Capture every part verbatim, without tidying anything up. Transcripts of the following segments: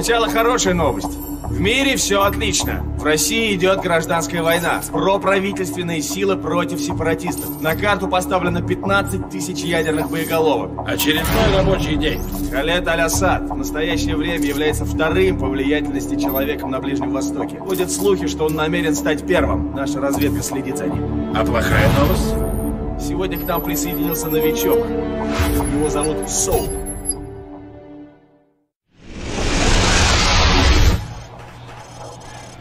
Сначала хорошая новость. В мире все отлично. В России идет гражданская война. Проправительственные силы против сепаратистов. На карту поставлено пятнадцать тысяч ядерных боеголовок. Очередной рабочий день. Халед Аль-Асад в настоящее время является вторым по влиятельности человеком на Ближнем Востоке. Ходят слухи, что он намерен стать первым. Наша разведка следит за ним. А плохая новость? Сегодня к нам присоединился новичок. Его зовут Соуп.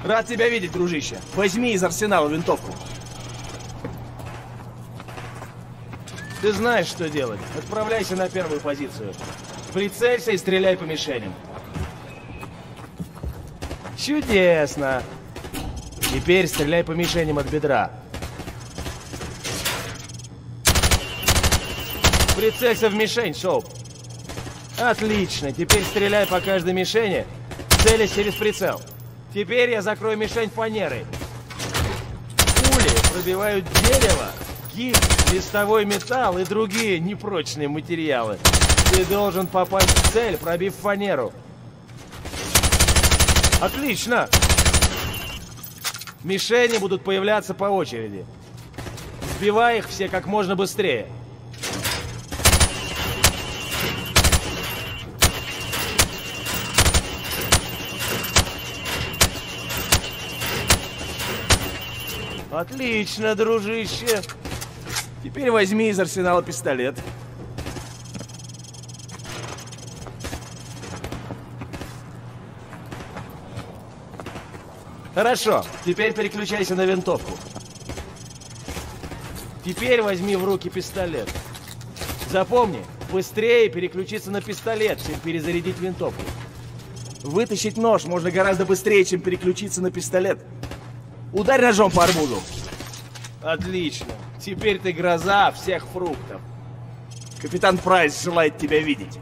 Рад тебя видеть, дружище. Возьми из арсенала винтовку. Ты знаешь, что делать. Отправляйся на первую позицию. Прицелься и стреляй по мишеням. Чудесно. Теперь стреляй по мишеням от бедра. Прицелься в мишень, Соуп. Отлично. Теперь стреляй по каждой мишени, целясь через прицел. Теперь я закрою мишень фанерой. Пули пробивают дерево, гипс, листовой металл и другие непрочные материалы. Ты должен попасть в цель, пробив фанеру. Отлично! Мишени будут появляться по очереди. Сбивай их все как можно быстрее. Отлично, дружище. Теперь возьми из арсенала пистолет. Хорошо, теперь переключайся на винтовку. Теперь возьми в руки пистолет. Запомни, быстрее переключиться на пистолет, чем перезарядить винтовку. Вытащить нож можно гораздо быстрее, чем переключиться на пистолет. Ударь ножом по арбузу. Отлично. Теперь ты гроза всех фруктов. Капитан Прайс желает тебя видеть.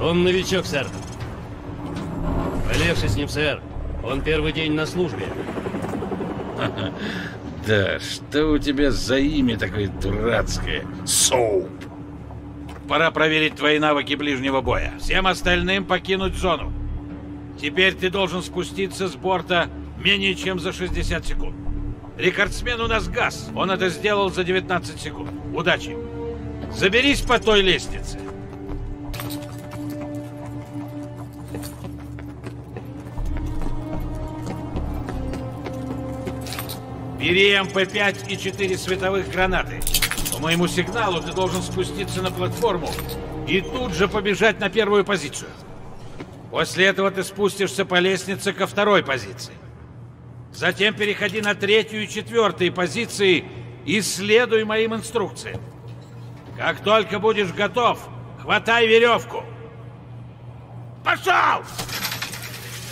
Он новичок, сэр. Полегче с ним, сэр. Он первый день на службе. Да, что у тебя за имя такое дурацкое? Соуп. Пора проверить твои навыки ближнего боя. Всем остальным покинуть зону. Теперь ты должен спуститься с борта менее чем за шестьдесят секунд. Рекордсмен у нас Газ. Он это сделал за девятнадцать секунд. Удачи. Заберись по той лестнице. Бери эм пэ пять и четыре световых гранаты. По моему сигналу ты должен спуститься на платформу и тут же побежать на первую позицию. После этого ты спустишься по лестнице ко второй позиции. Затем переходи на третью и четвертую позиции и следуй моим инструкциям. Как только будешь готов, хватай веревку. Пошел!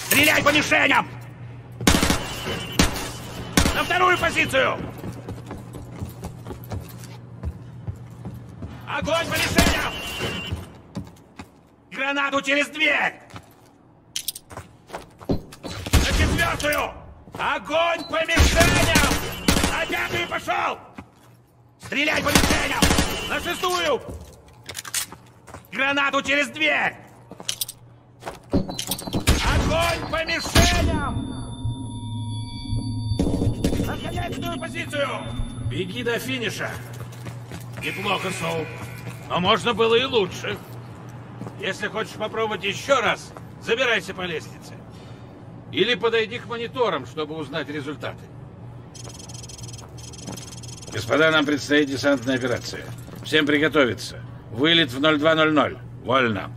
Стреляй по мишеням! На вторую позицию! Огонь по мишеням! Гранату через дверь! На четвертую! Огонь по мишеням! На пятую пошел! Стреляй по мишеням! На шестую! Гранату через дверь! Огонь по мишеням! Отгоняй позицию! Беги до финиша. Неплохо, Соул. Но можно было и лучше. Если хочешь попробовать еще раз, забирайся по лестнице. Или подойди к мониторам, чтобы узнать результаты. Господа, нам предстоит десантная операция. Всем приготовиться. Вылет в ноль два ноль ноль. Вольно.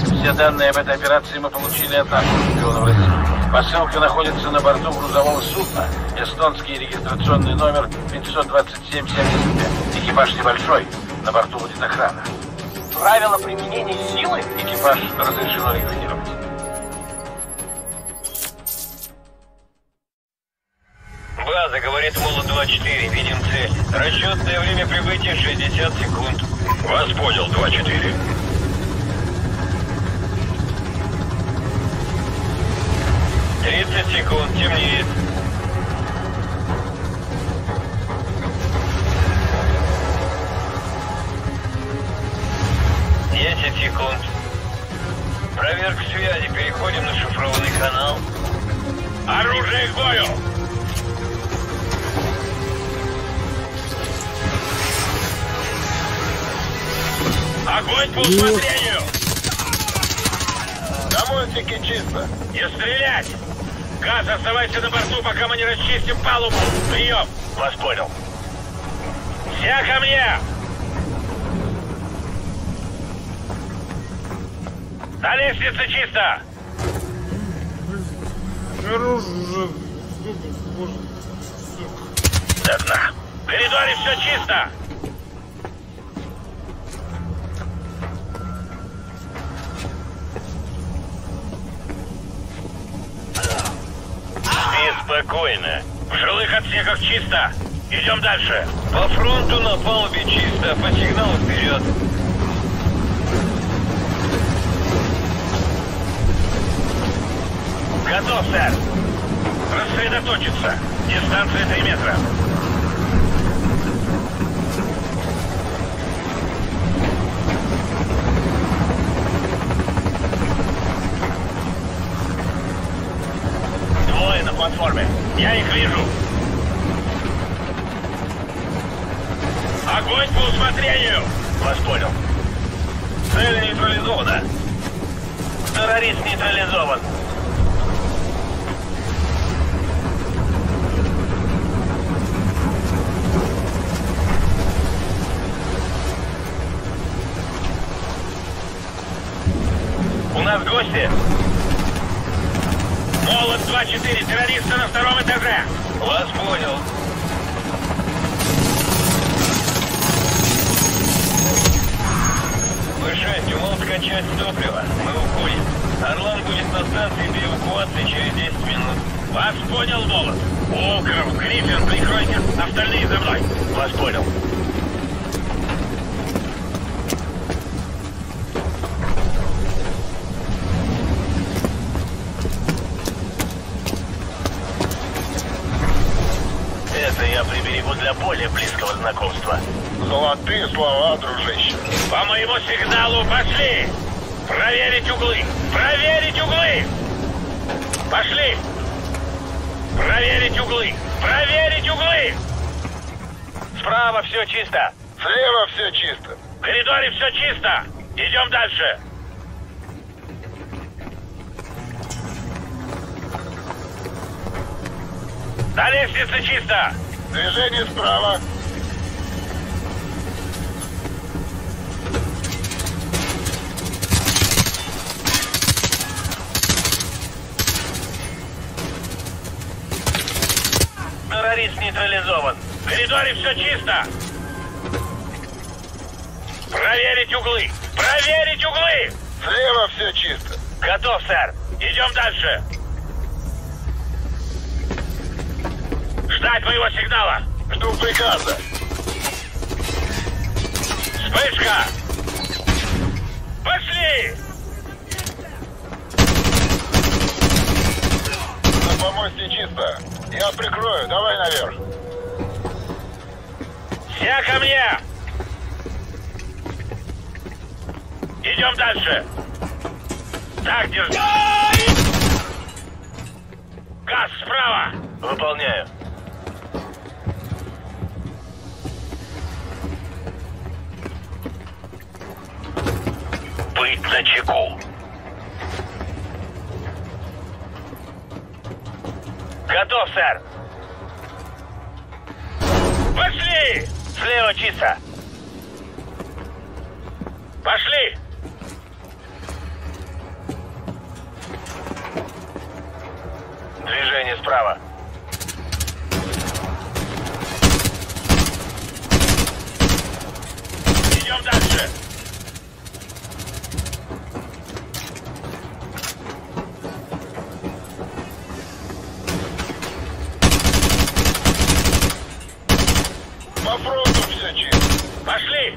Все данные об этой операции мы получили от наших шпионов России. Посылка находится на борту грузового судна, эстонский регистрационный номер пятьсот двадцать семь семьдесят пять. Экипаж небольшой, на борту будет охрана. Правила применения силы экипаж разрешено ликвидировать. База, говорит Молл-двадцать четыре, видим цель. Расчетное время прибытия шестьдесят секунд. Вас понял, двадцать четыре. тридцать секунд, темнеет. десять секунд. Проверка связи. Переходим на шифрованный канал. Оружие к бою! Огонь по усмотрению! На мультике чисто. Не стрелять! Газ, оставайся на борту, пока мы не расчистим палубу. Прием! Вас понял. Все ко мне! На лестнице чисто! До дна. В коридоре все чисто! Спокойно. В жилых отсеках чисто. Идем дальше. По фронту на палубе чисто. По сигналу вперед. Готов, сэр. Рассредоточиться. Дистанция три метра. Платформе. Я их вижу. Огонь по усмотрению! Вас понял. Цель нейтрализована. Террорист нейтрализован. У нас гости. Молот-двадцать четыре, террористы на втором этаже. Вас понял. Б шесть, умол скачать топливо. Мы уходим. Орлан будет на станции для эвакуации через десять минут. Вас понял, Волод. Оукер, Гриффин, прикройте. Остальные за мной. Вас понял. Более близкого знакомства. Золотые слова, дружище. По моему сигналу пошли! Проверить углы! Проверить углы! Пошли! Проверить углы! Проверить углы! Справа все чисто. Слева все чисто. В коридоре все чисто. Идем дальше. На лестнице чисто. Движение справа. Террорист нейтрализован. В коридоре все чисто. Проверить углы. Проверить углы. Слева все чисто. Готов, сэр. Идем дальше. Ждать моего сигнала! Жду приказа! Вспышка! Пошли! На помосте чисто! Я прикрою, давай наверх! Все ко мне! Идем дальше! Так, держи! Газ справа! Выполняю! Быть на чеку. Готов, сэр. Пошли! Слева чисто. Пошли! Движение справа. Идем дальше. По фронту все чисто. Пошли.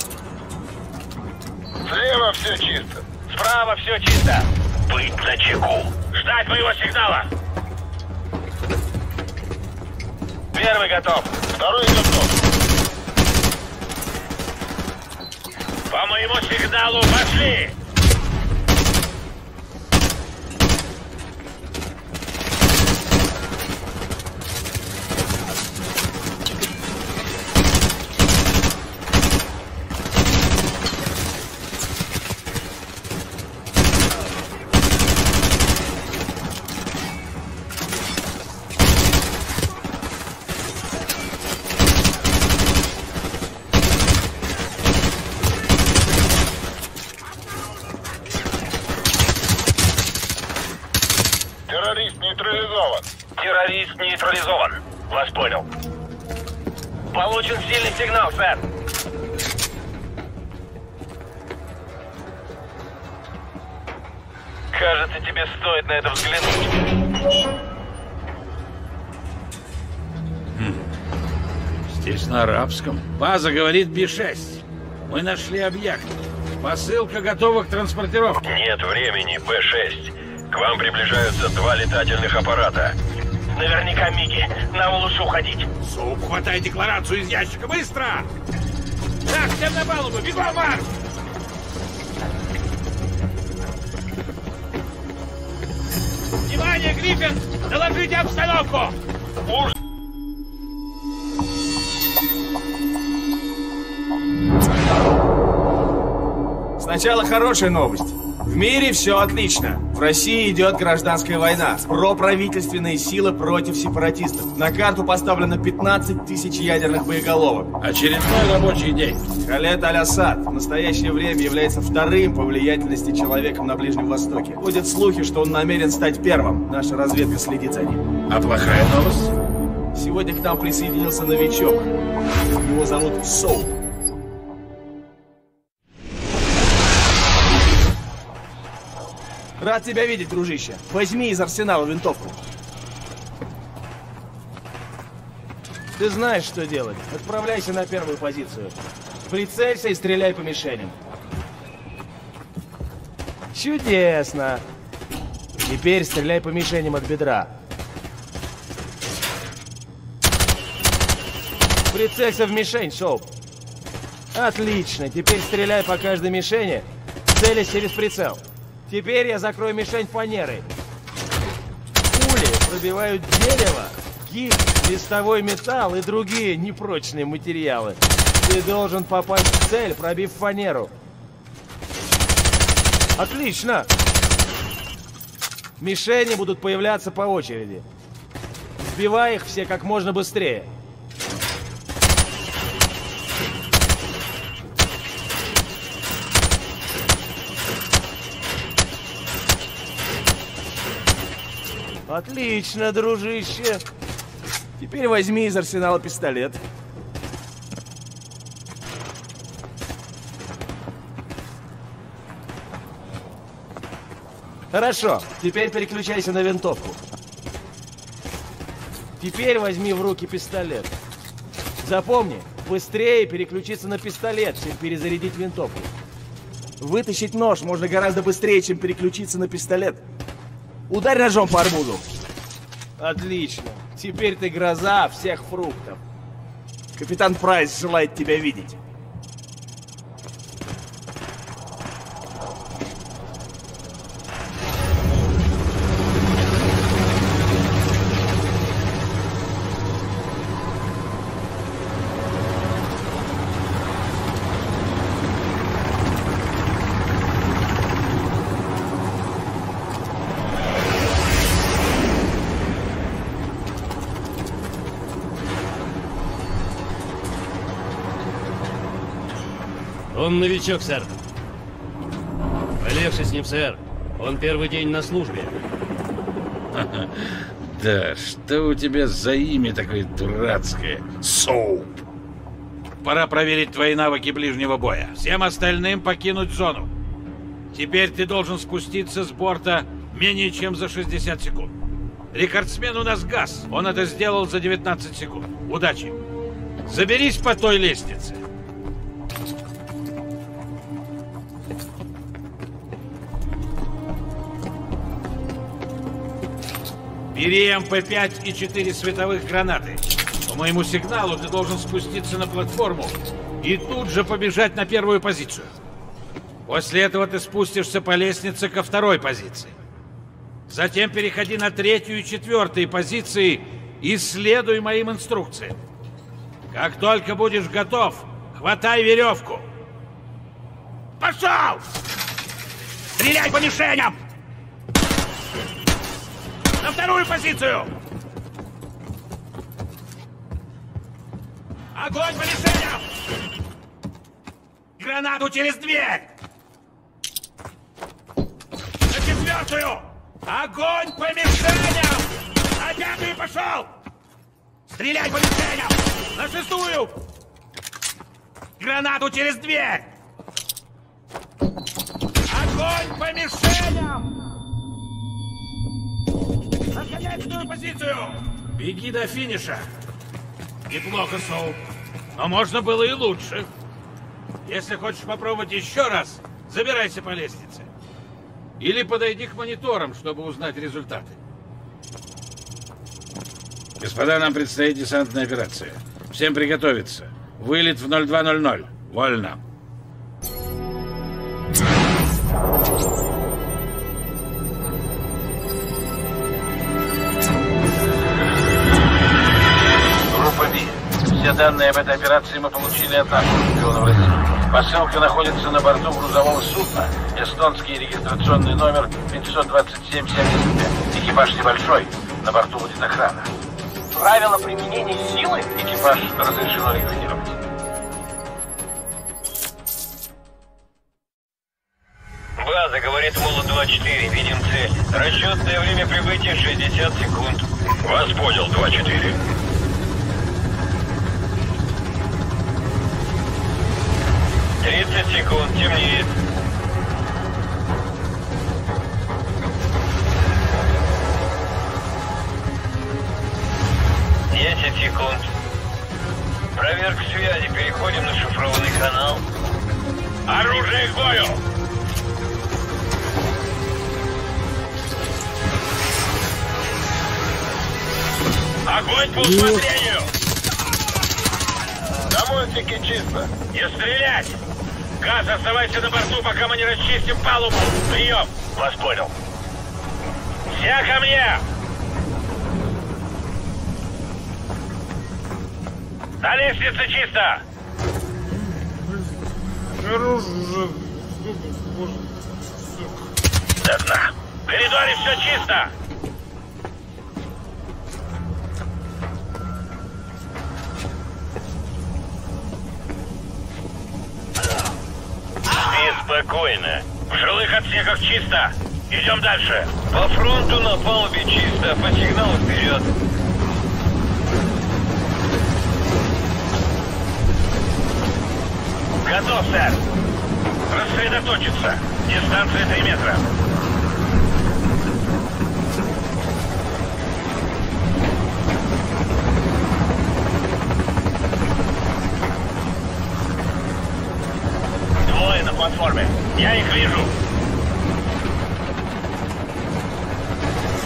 Слева все чисто. Справа все чисто. Быть начеку. Ждать моего сигнала. Первый готов. Второй готов. По моему сигналу пошли. Нейтрализован. Вас понял. Получен сильный сигнал, сэр. Кажется, тебе стоит на это взглянуть. Хм. Здесь на арабском. База говорит Б шесть. Мы нашли объект. Посылка готова к транспортировке. Нет времени, Б шесть. К вам приближаются два летательных аппарата. Наверняка Микки. Нам лучше уходить. Соуп, хватай декларацию из ящика. Быстро! Так, всем на палубу! Бегом, марш! Внимание, Гриффин! Доложите обстановку! Уж... Сначала хорошая новость. В мире все отлично. В России идет гражданская война. Проправительственные силы против сепаратистов. На карту поставлено пятнадцать тысяч ядерных боеголовок. Очередной рабочий день. Халед Аль-Асад в настоящее время является вторым по влиятельности человеком на Ближнем Востоке. Ходят слухи, что он намерен стать первым. Наша разведка следит за ним. А плохая новость? Сегодня к нам присоединился новичок. Его зовут Соуп. Рад тебя видеть, дружище. Возьми из арсенала винтовку. Ты знаешь, что делать. Отправляйся на первую позицию. Прицелься и стреляй по мишеням. Чудесно. Теперь стреляй по мишеням от бедра. Прицелься в мишень, Соуп. Отлично. Теперь стреляй по каждой мишени, целясь через прицел. Теперь я закрою мишень фанерой. Пули пробивают дерево, гипс, листовой металл и другие непрочные материалы. Ты должен попасть в цель, пробив фанеру. Отлично! Мишени будут появляться по очереди. Сбивай их все как можно быстрее. Отлично, дружище. Теперь возьми из арсенала пистолет. Хорошо, теперь переключайся на винтовку. Теперь возьми в руки пистолет. Запомни, быстрее переключиться на пистолет, чем перезарядить винтовку. Вытащить нож можно гораздо быстрее, чем переключиться на пистолет. Ударь ножом по арбузу. Отлично. Теперь ты гроза всех фруктов. Капитан Прайс желает тебя видеть. Он новичок, сэр. Полегче с ним, сэр. Он первый день на службе. Да, что у тебя за имя такое дурацкое? Соуп. Пора проверить твои навыки ближнего боя. Всем остальным покинуть зону. Теперь ты должен спуститься с борта менее чем за шестьдесят секунд. Рекордсмен у нас Газ. Он это сделал за девятнадцать секунд. Удачи. Заберись по той лестнице. Бери эм пэ пять и четыре световых гранаты. По моему сигналу ты должен спуститься на платформу и тут же побежать на первую позицию. После этого ты спустишься по лестнице ко второй позиции. Затем переходи на третью и четвертую позиции и следуй моим инструкциям. Как только будешь готов, хватай веревку. Пошел! Стреляй по мишеням! На вторую позицию! Огонь по мишеням! Гранату через дверь! На четвертую! Огонь по мишеням! На пятую пошел! Стреляй по мишеням! На шестую! Гранату через дверь! Огонь по мишеням! Находящую позицию! Беги до финиша! Неплохо, Соул. Но можно было и лучше. Если хочешь попробовать еще раз, забирайся по лестнице. Или подойди к мониторам, чтобы узнать результаты. Господа, нам предстоит десантная операция. Всем приготовиться. Вылет в ноль два ноль ноль. Вольно. Все данные об этой операции мы получили от нашего шпиона в России. Посылка находится на борту грузового судна, эстонский регистрационный номер пять два семь семь пять. Экипаж небольшой, на борту будет охрана. Правила применения силы экипаж разрешено регулировать. База, говорит Молл-двадцать четыре, видим цель. Расчетное время прибытия шестьдесят секунд. Вас понял, двадцать четыре. тридцать секунд, темнеет. десять секунд. Проверка связи. Переходим на шифрованный канал. Оружие к бою! Огонь по усмотрению! На мультике чисто. Не стрелять! Газ, оставайся на борту, пока мы не расчистим палубу. Прием! Вас понял. Все ко мне! На лестнице чисто! До дна. В коридоре все чисто! Спокойно. В жилых отсеках чисто. Идем дальше. По фронту на палубе чисто. По сигналу вперед. Готов, сэр. Рассредоточиться. Дистанция три метра. На платформе. Я их вижу.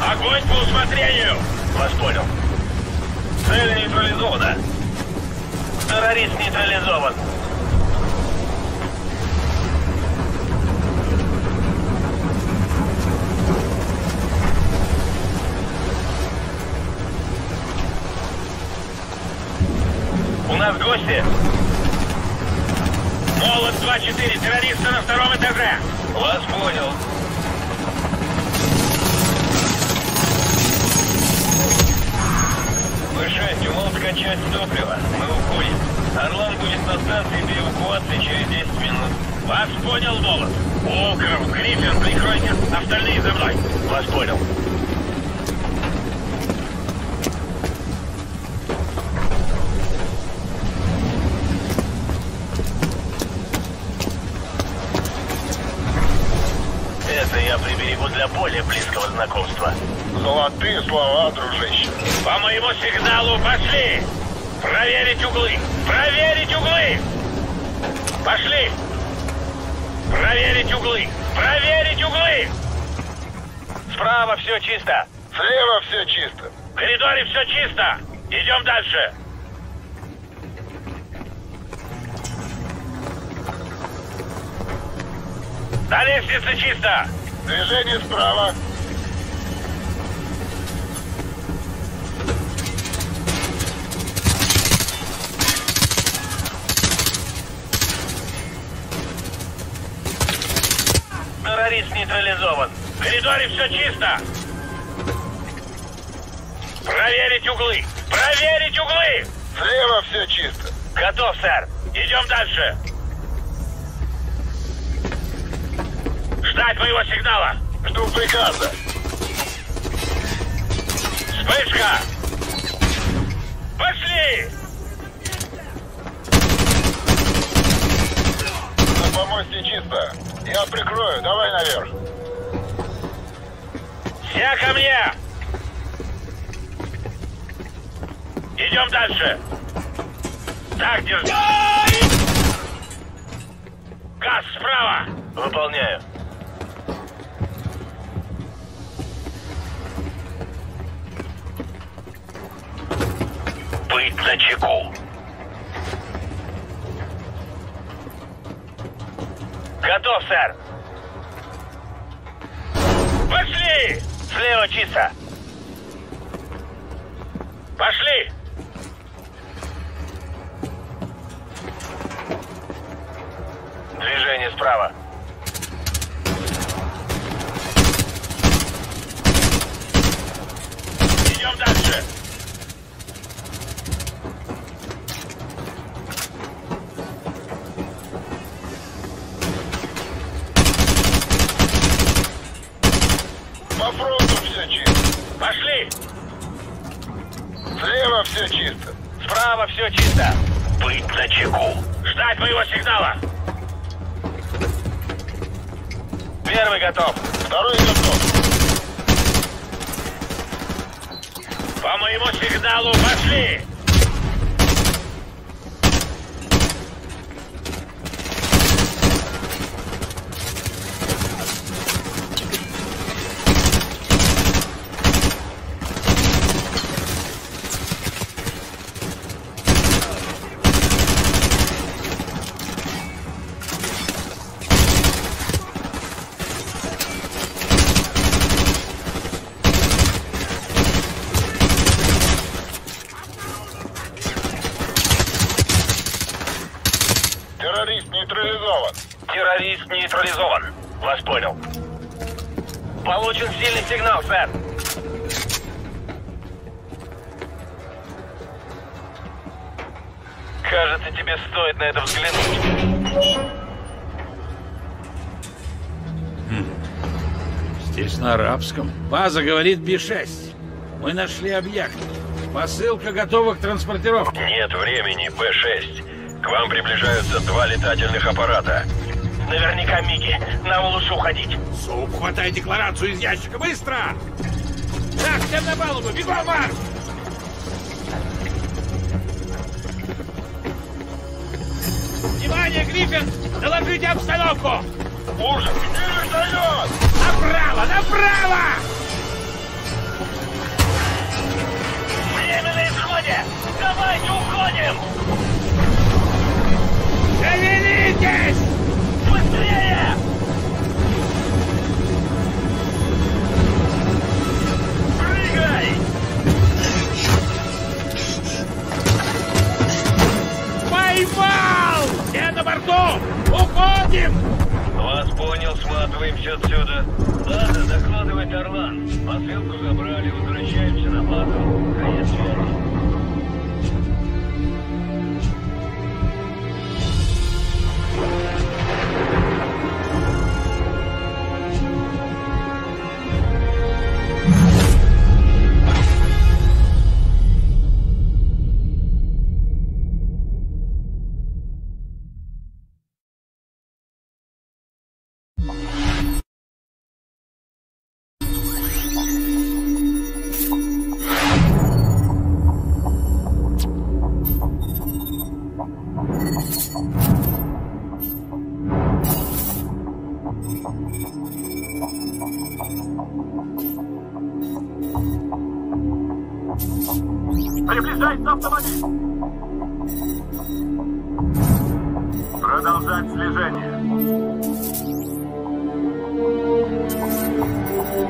Огонь по усмотрению! Вас понял. Цель нейтрализована. Террорист нейтрализован. У нас гости. Молот-двадцать четыре, террористы на втором этаже. Вас понял. Б шесть, умол скачать топливо. Мы уходим. Орлан будет на станции для эвакуации через десять минут. Вас понял, Волод. Оукер, Гриффин, прикройте. Остальные за мной. Вас понял. тебя приберегу для более близкого знакомства. Золотые слова, дружище. По моему сигналу пошли! Проверить углы! Проверить углы! Пошли! Проверить углы! Проверить углы! Справа все чисто! Слева все чисто! В коридоре все чисто! Идем дальше! На лестнице чисто! Движение справа! Террорист нейтрализован. В коридоре все чисто! Проверить углы! Проверить углы! Слева все чисто! Готов, сэр! Идем дальше! Ждать моего сигнала! Жду приказа! Вспышка! Пошли! На помосте чисто! Я прикрою, давай наверх! Все ко мне! Идем дальше! Так, держи! Газ справа! Выполняю! Быть на чеку. Готов, сэр. Пошли! Слева чисто. Пошли! Движение справа. Идем дальше. Пошли! Слева все чисто. Справа все чисто. Быть на чеку. Ждать моего сигнала. Первый готов. Второй готов. По моему сигналу пошли! Нейтрализован. Вас понял. Получен сильный сигнал, сэр. Кажется, тебе стоит на это взглянуть. Хм. Здесь на арабском. База говорит Б шесть. Мы нашли объект. Посылка готова к транспортировке. Нет времени, Б шесть. К вам приближаются два летательных аппарата. Наверняка Микки. Нам лучше уходить. Соуп, хватай декларацию из ящика. Быстро! Так, всем на палубу! Бегом, марш! Внимание, Гриффин! Доложите обстановку! Ужас! Не вертолет! Направо! Направо! Время на исходе! Давайте уходим! Шевелитесь! Быстрее! Прыгай! Поймал! Я на борту! Уходим! Вас понял, сматываемся отсюда. Надо докладывать Орлан. Посылку забрали, возвращаемся на базу. Конец связи. Приближается автомобиль! Продолжать слежение. We'll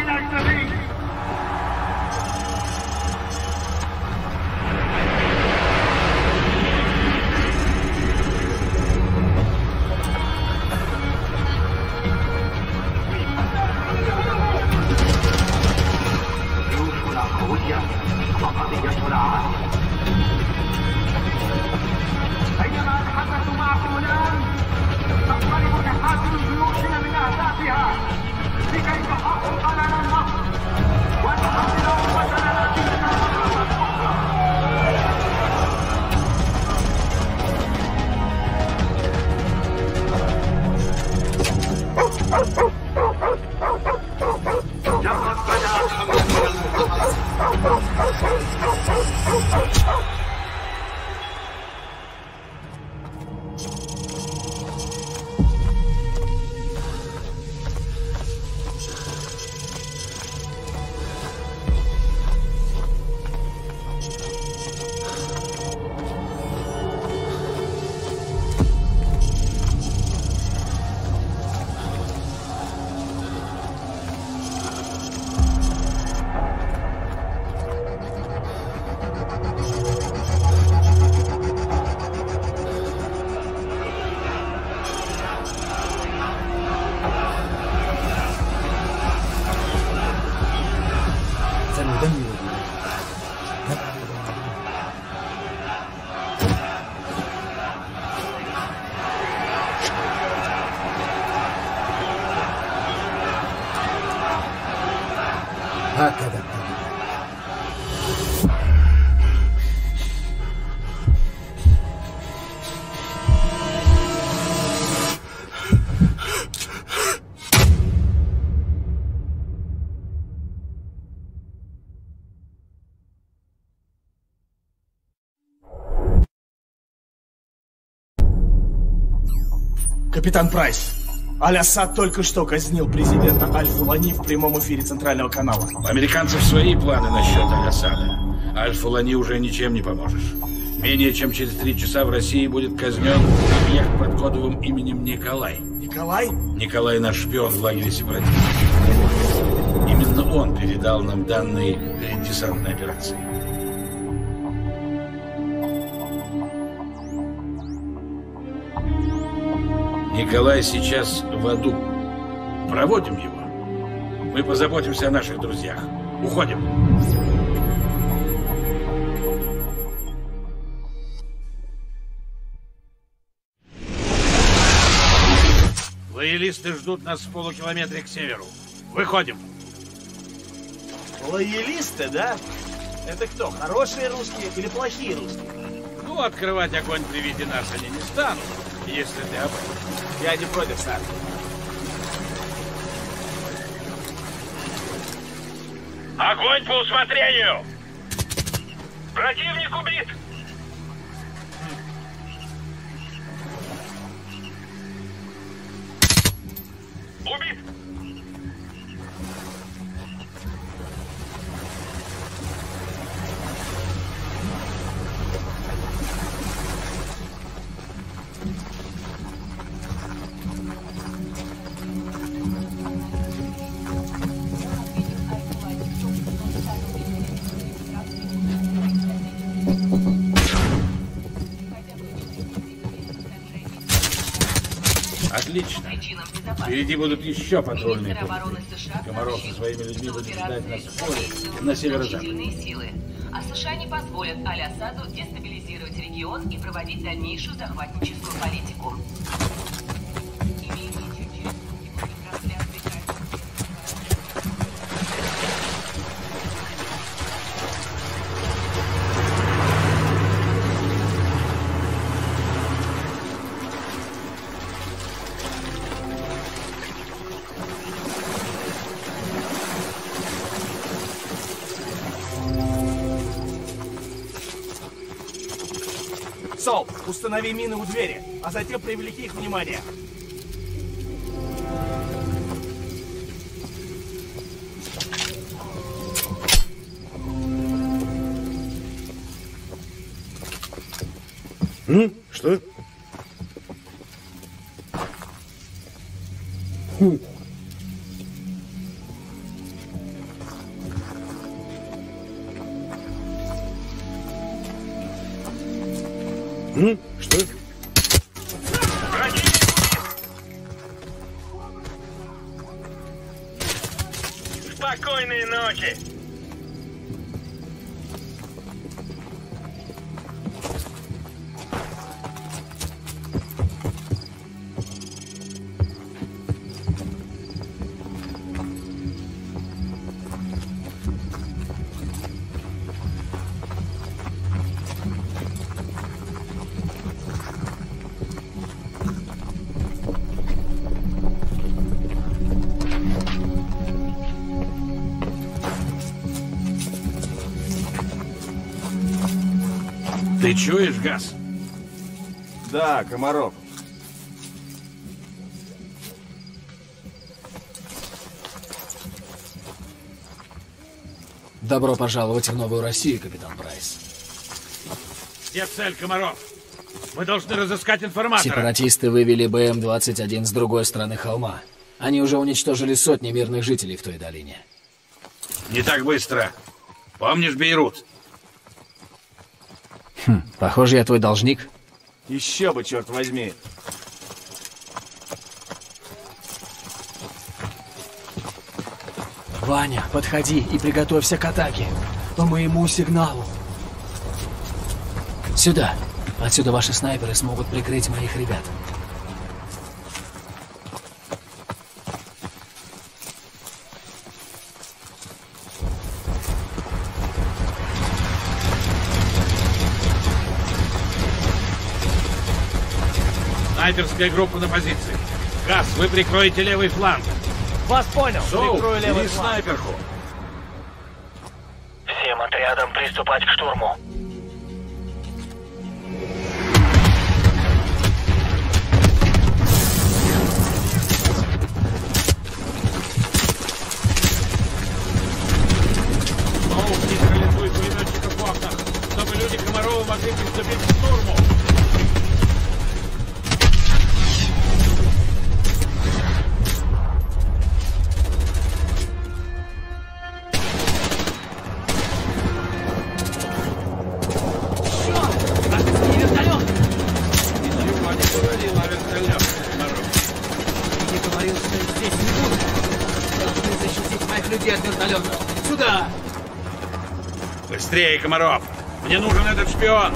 be right back. Капитан Прайс, Аль-Асад только что казнил президента Аль-Фулани в прямом эфире Центрального канала. У американцев свои планы насчет Аль-Асада. Аль-Фулани уже ничем не поможешь. Менее чем через три часа в России будет казнен объект под кодовым именем Николай. Николай? Николай наш шпион в лагере сепаратистов. Именно он передал нам данные перед десантной операцией. Николай сейчас в аду. Проводим его. Мы позаботимся о наших друзьях. Уходим. Лоялисты ждут нас в полукилометре к северу. Выходим. Лоялисты, да? Это кто, хорошие русские или плохие русские? Ну, открывать огонь при виде нас они не станут, если ты об этом. Я не против, сэр. Огонь по усмотрению! Противник убит! Убит! Отлично. Впереди будут еще патрульные пункты. Комаров со своими людьми будет ждать нас в поле на северо-запад. А США не позволят Аль-Асаду дестабилизировать регион и проводить дальнейшую захватническую политику. Соуп, установи мины у двери, а затем привлеки их внимание. Ну, что? Хм. Ну, что? Спокойной ночи! Ты чуешь, Газ? Да, Комаров. Добро пожаловать в Новую Россию, капитан Прайс. Где цель, Комаров? Мы должны разыскать информатора. Сепаратисты вывели Бэ Эм двадцать один с другой стороны холма. Они уже уничтожили сотни мирных жителей в той долине. Не так быстро. Помнишь Бейрут? Хм, похоже, я твой должник. Еще бы, черт возьми. Ваня, подходи и приготовься к атаке. По моему сигналу. Сюда. Отсюда ваши снайперы смогут прикрыть моих ребят. Снайперская группа на позиции. Газ, вы прикроете левый фланг. Вас понял. Соуп, прикрою левый фланг. Снайперку. Всем отрядам приступать к штурму. Комарова могли приступить к штурму. Черт! Авиационный вертолет! Ничего не говорил о вертолете, Комаров. Я не говорил, что здесь не будет. Должны защитить моих людей от вертолета. Сюда! Быстрее, Комаров! Мне нужен этот шпион!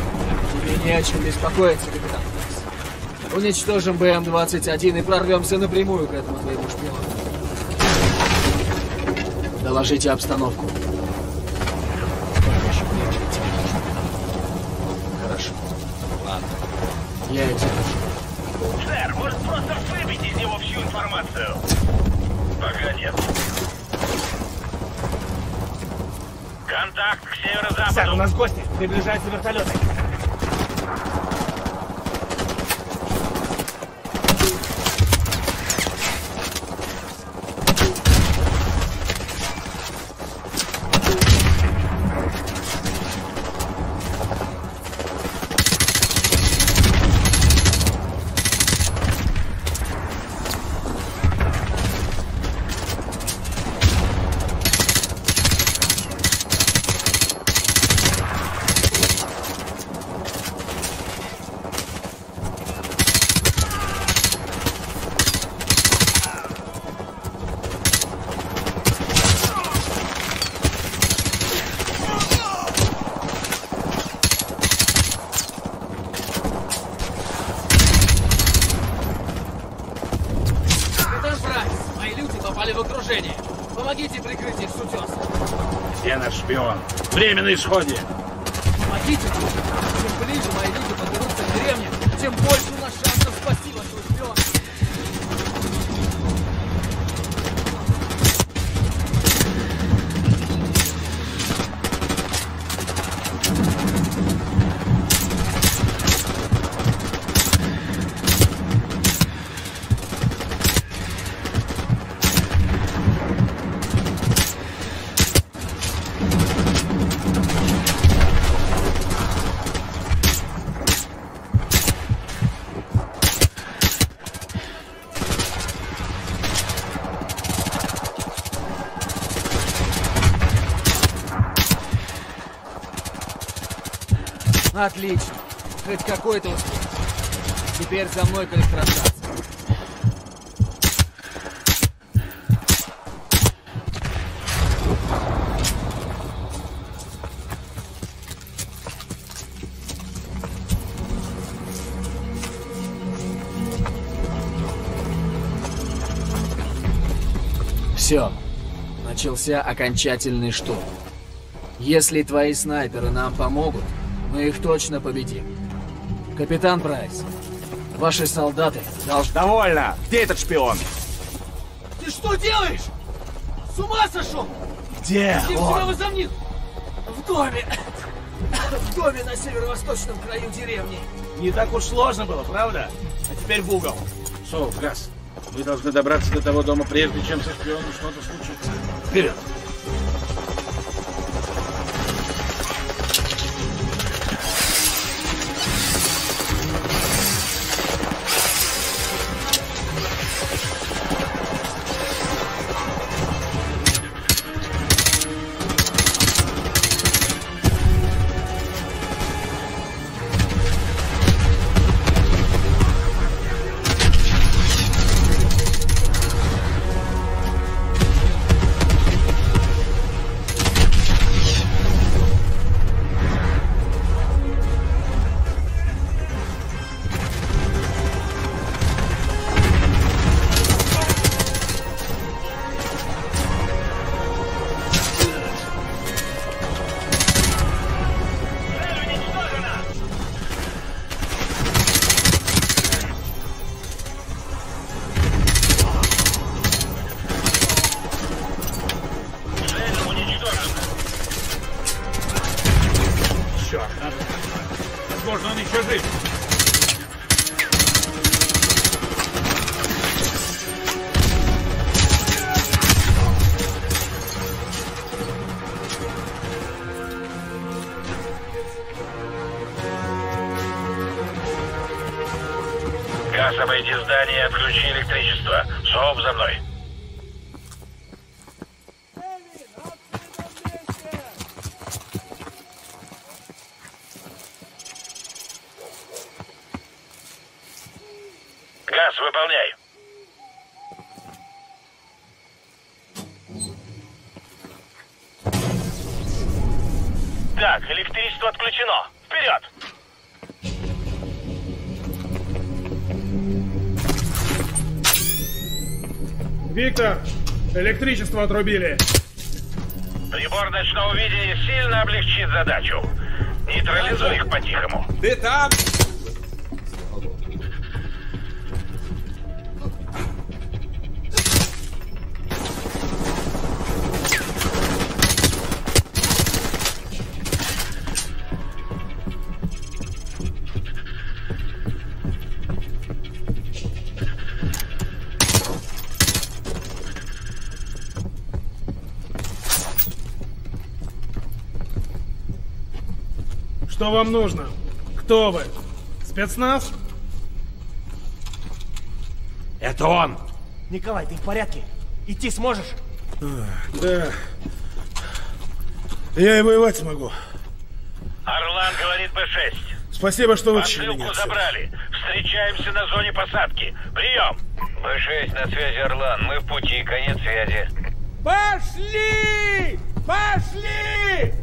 Тебе не о чем беспокоиться, капитан Прайс. Уничтожим бэ эм двадцать один и прорвемся напрямую к этому твоему шпиону. Доложите обстановку. Хорошо, нечего тебе нужно, капитан. Хорошо. Ладно. Я это слышу. Сэр, может просто выбить из него всю информацию? Пока нет. Контакт к северо-западу. Сэр, у нас гости. Приближаются вертолеты. Время на исходе. Помогите нам. Чем ближе мои люди подберутся к деревне, тем больше у нас шансов спасти вашего Отлично. Хоть какой-то успех. Теперь за мной, как красавцы. Все. Начался окончательный штурм. Если твои снайперы нам помогут, мы их точно победим. Капитан Прайс, ваши солдаты должны... Довольно! Где этот шпион? Ты что делаешь? С ума сошел? Где? Где он? Себя возомнил? В доме. В доме на северо-восточном краю деревни. Не так уж сложно было, правда? А теперь в угол. Соуп, Газ, вы должны добраться до того дома, прежде чем со шпионом что-то случится. Вперед! Скажи! Газ, обойди здание и отключи электричество. Соуп, за мной. Электричество отрубили. Прибор ночного видения сильно облегчит задачу. Нейтрализуй их по-тихому. Ты там? Что вам нужно? Кто вы? Спецназ? Это он! Николай, ты в порядке? Идти сможешь? Да. Я и воевать смогу. Орлан говорит Б шесть. Спасибо, что вытащили меня. Посылку забрали. Встречаемся на зоне посадки. Прием! Б шесть на связи, Орлан. Мы в пути. Конец связи. Пошли! Пошли!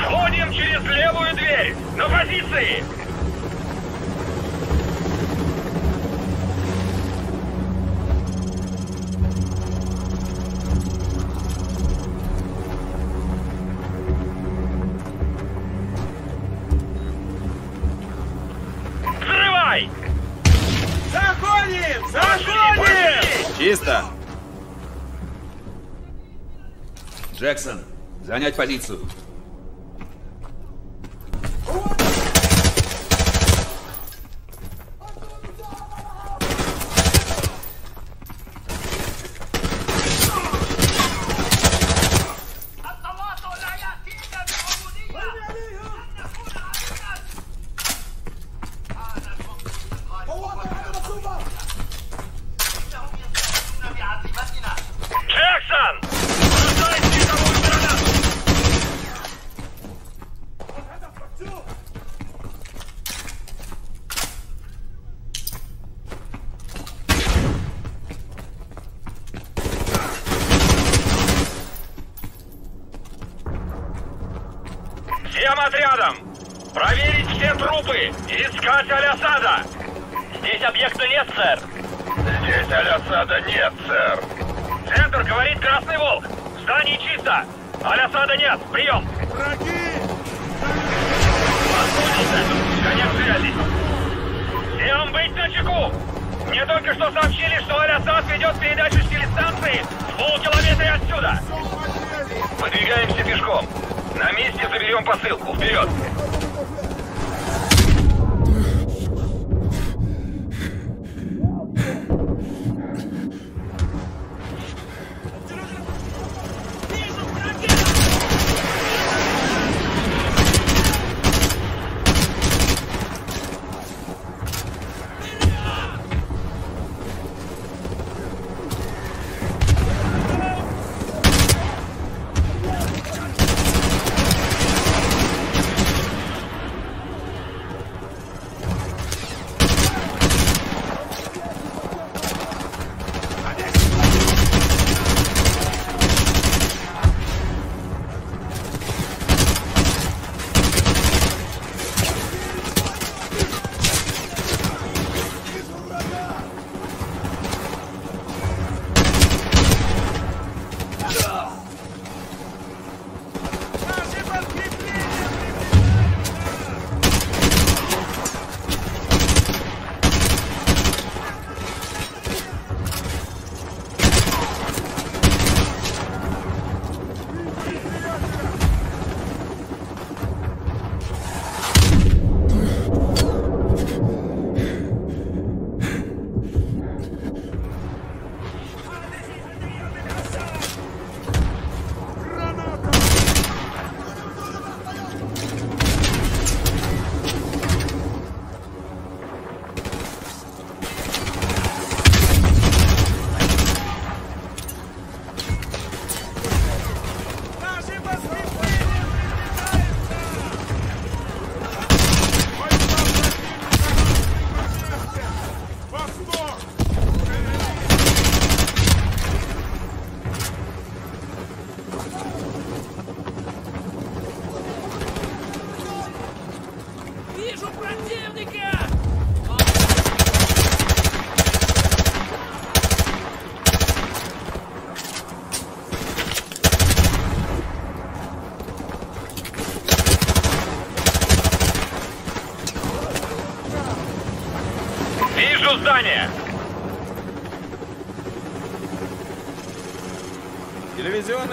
Входим через левую дверь! На позиции! Заходим! Чисто! Джексон, занять позицию.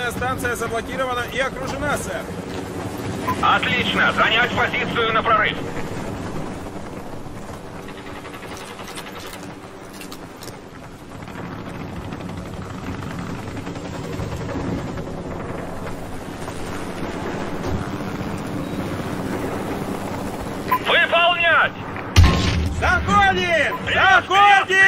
Станция заблокирована и окружена, сэр. Отлично! Занять позицию на прорыв. Выполнять! Заходим! Заходим!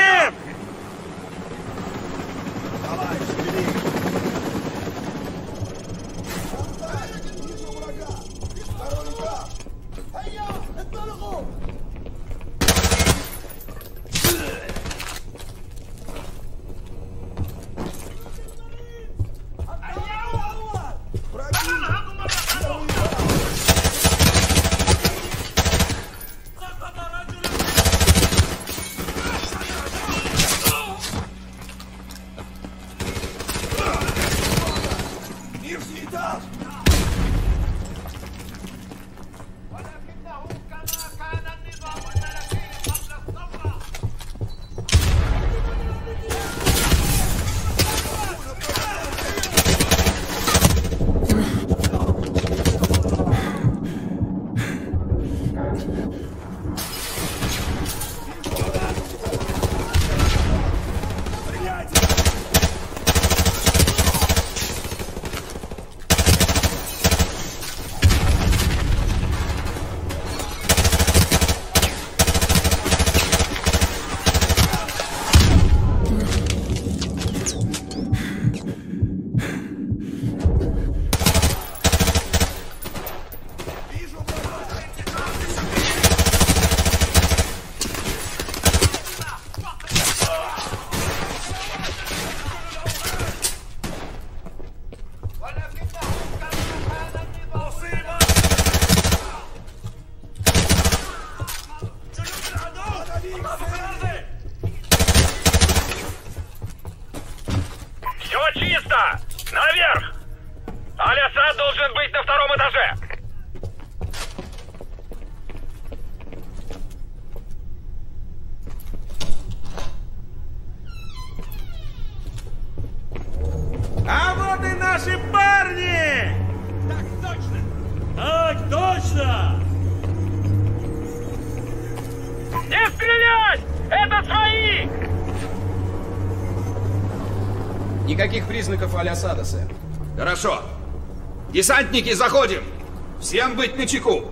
Никаких признаков Аль-Асада, сэр. Хорошо. Десантники, заходим! Всем быть начеку!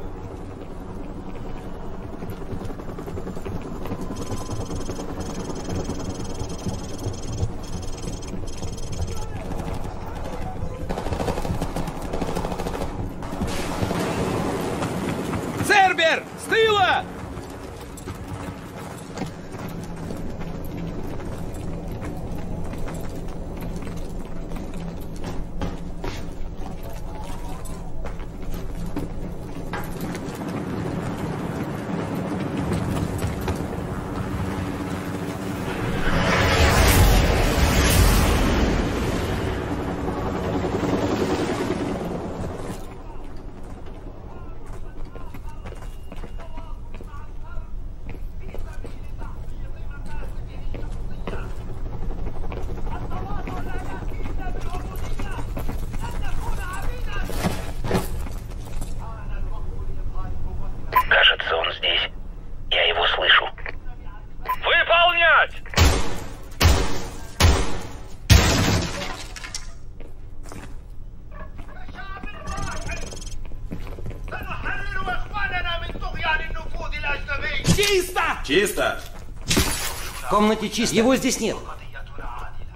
Чисто! В комнате чисто. Его здесь нет.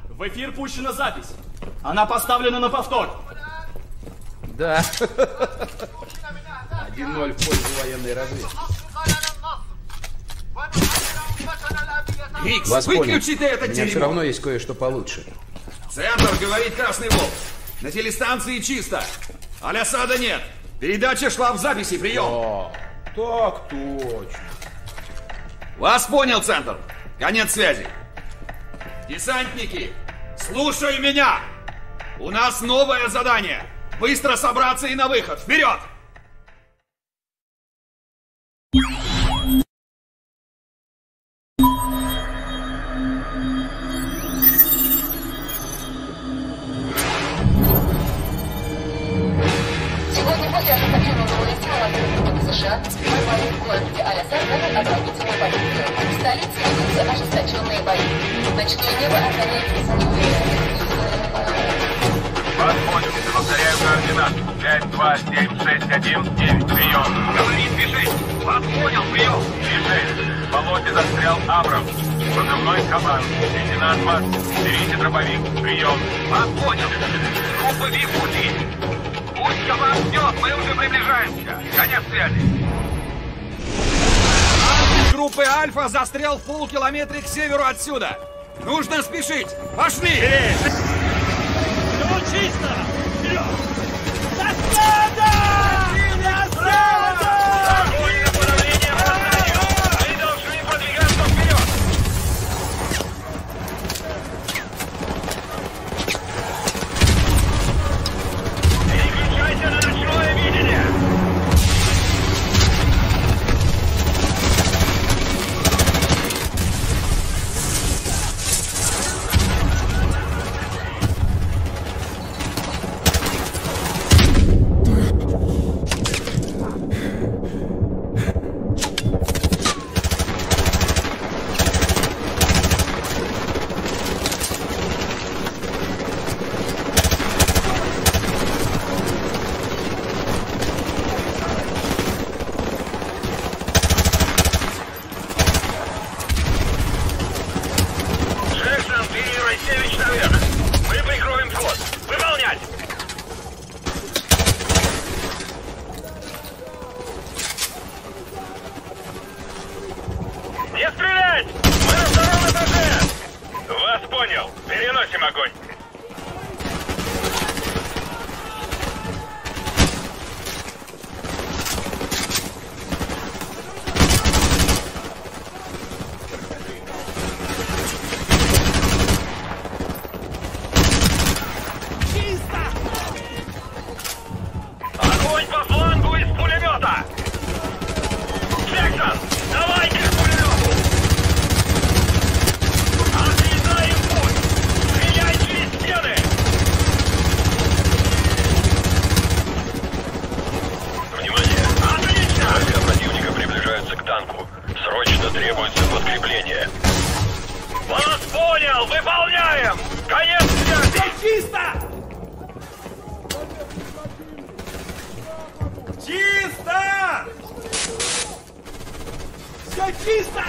В эфир пущена запись. Она поставлена на повтор. Да. один ноль в пользу военной разведки. Григгс, выключи ты это дерьмо. У меня все равно есть кое-что получше. Центр, говорит Красный Волк. На телестанции чисто. Аль-Асада нет. Передача шла в записи. Прием. О, так точно. Вас понял, Центр. Конец связи. Десантники, слушай меня. У нас новое задание. Быстро собраться и на выход. Вперед! Застрял в полукилометре к северу отсюда. Нужно спешить. Пошли! Э! Ну, чисто! Вперед! Они должны продвигаться вперед! Переключайте на ночное видение! Давай чисто!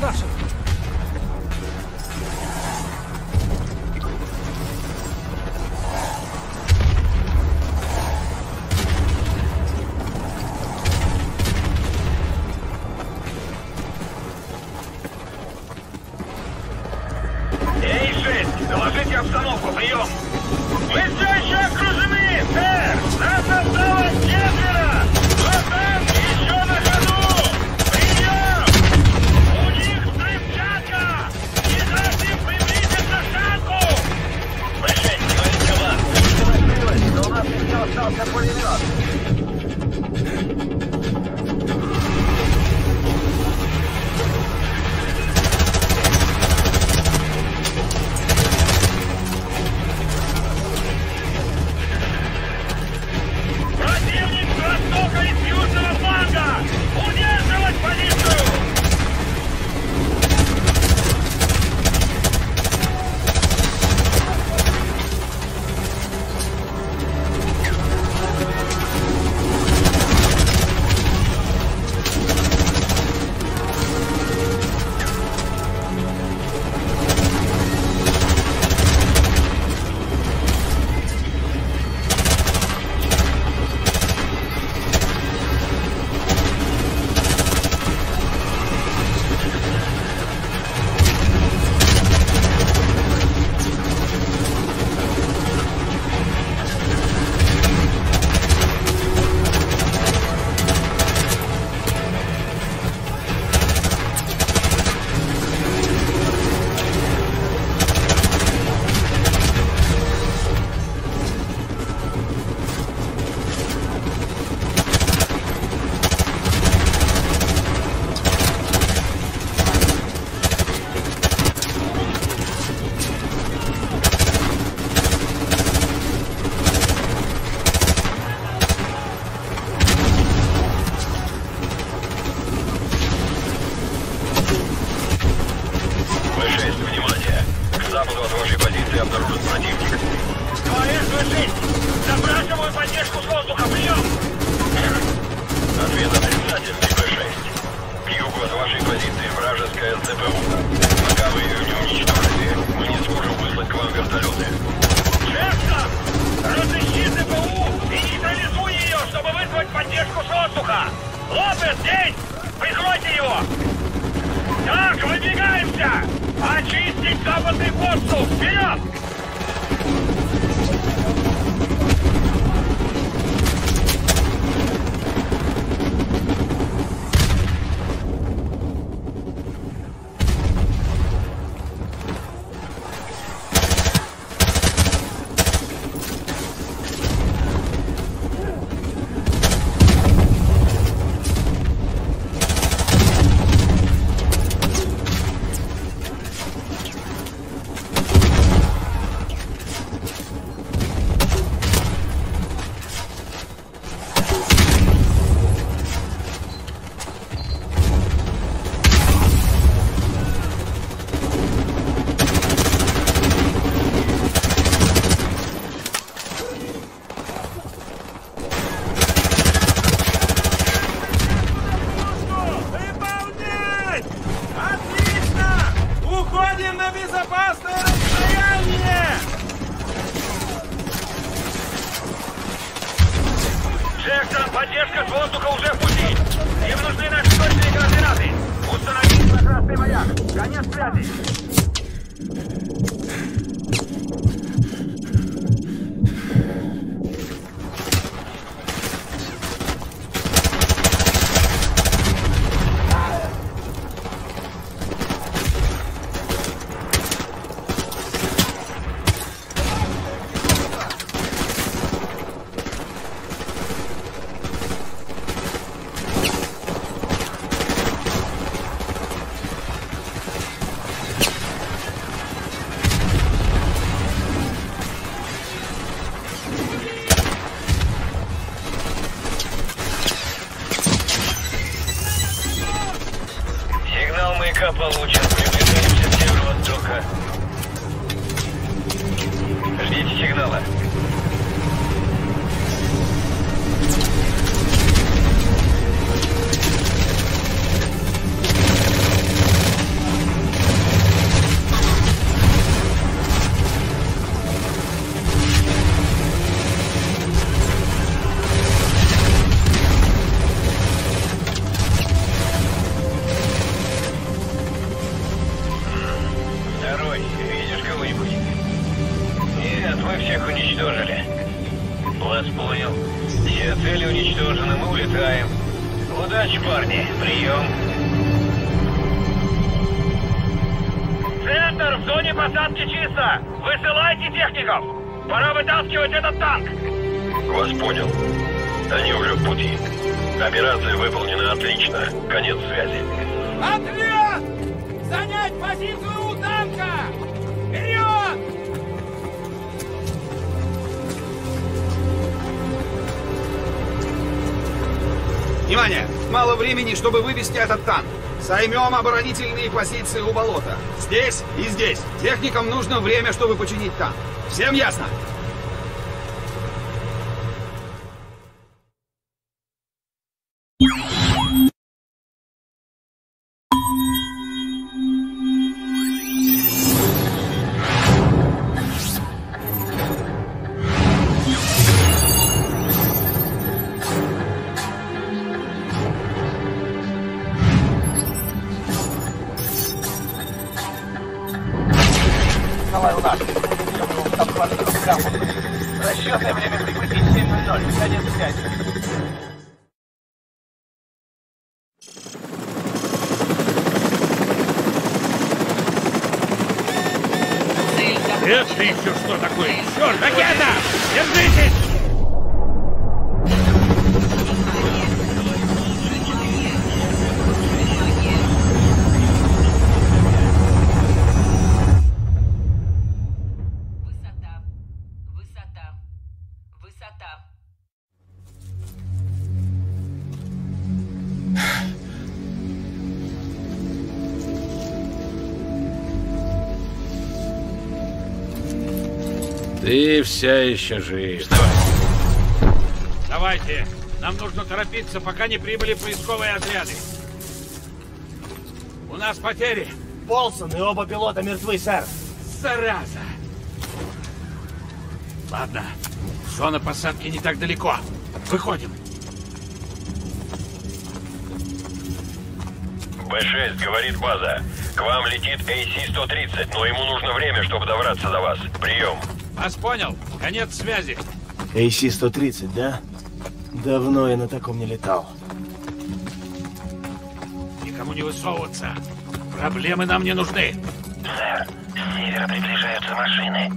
Слушай! обнаружен противник. Говорят, Вэ шесть! Забрасываю поддержку с воздуха, прием! Ответ отрицательный, Вэ шесть. К югу от вашей позиции вражеская ЦПУ. Пока вы ее не уничтожили, мы не сможем выслать к вам вертолеты. Шеф-то! Разыщи ЦПУ и нейтрализуй ее, чтобы вызвать поддержку с воздуха! Лопес, здесь! Прикройте его! Так, выдвигаемся! Очистить западный корпус! Вперед! Получен. Приближаемся к северу от дока. Ждите сигнала. Чтобы вывести этот танк. Займем оборонительные позиции у болота. Здесь и здесь. Техникам нужно время, чтобы починить танк. Всем ясно? Ты все еще жив. Вставай. Давайте. Нам нужно торопиться, пока не прибыли поисковые отряды. У нас потери. Полсон и оба пилота мертвы, сэр. Зараза. Ладно. Зона посадки не так далеко. Выходим. Бэ шесть, говорит база. К вам летит А С сто тридцать, но ему нужно время, чтобы добраться до вас. Прием. Вас понял. Конец связи. А С сто тридцать, да? Давно я на таком не летал. Никому не высовываться. Проблемы нам не нужны. Сэр, с севера приближаются машины.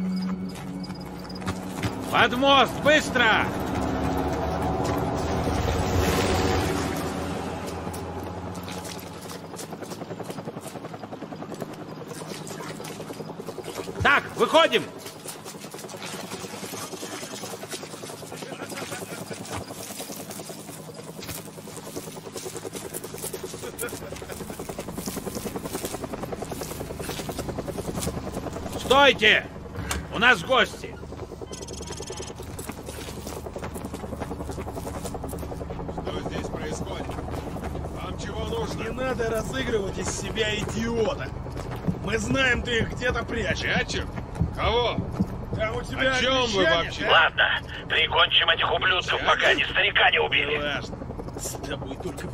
Под мост, быстро! Так, выходим! Стойте! У нас гости! Что здесь происходит? Вам чего нужно? Не надо разыгрывать из себя идиота! Мы знаем, ты их где-то прячешь. Прячем? Кого? Да у тебя о чем вы вообще? Ладно, прикончим этих ублюдцев, а пока ни старика не убили. Важно. С тобой только...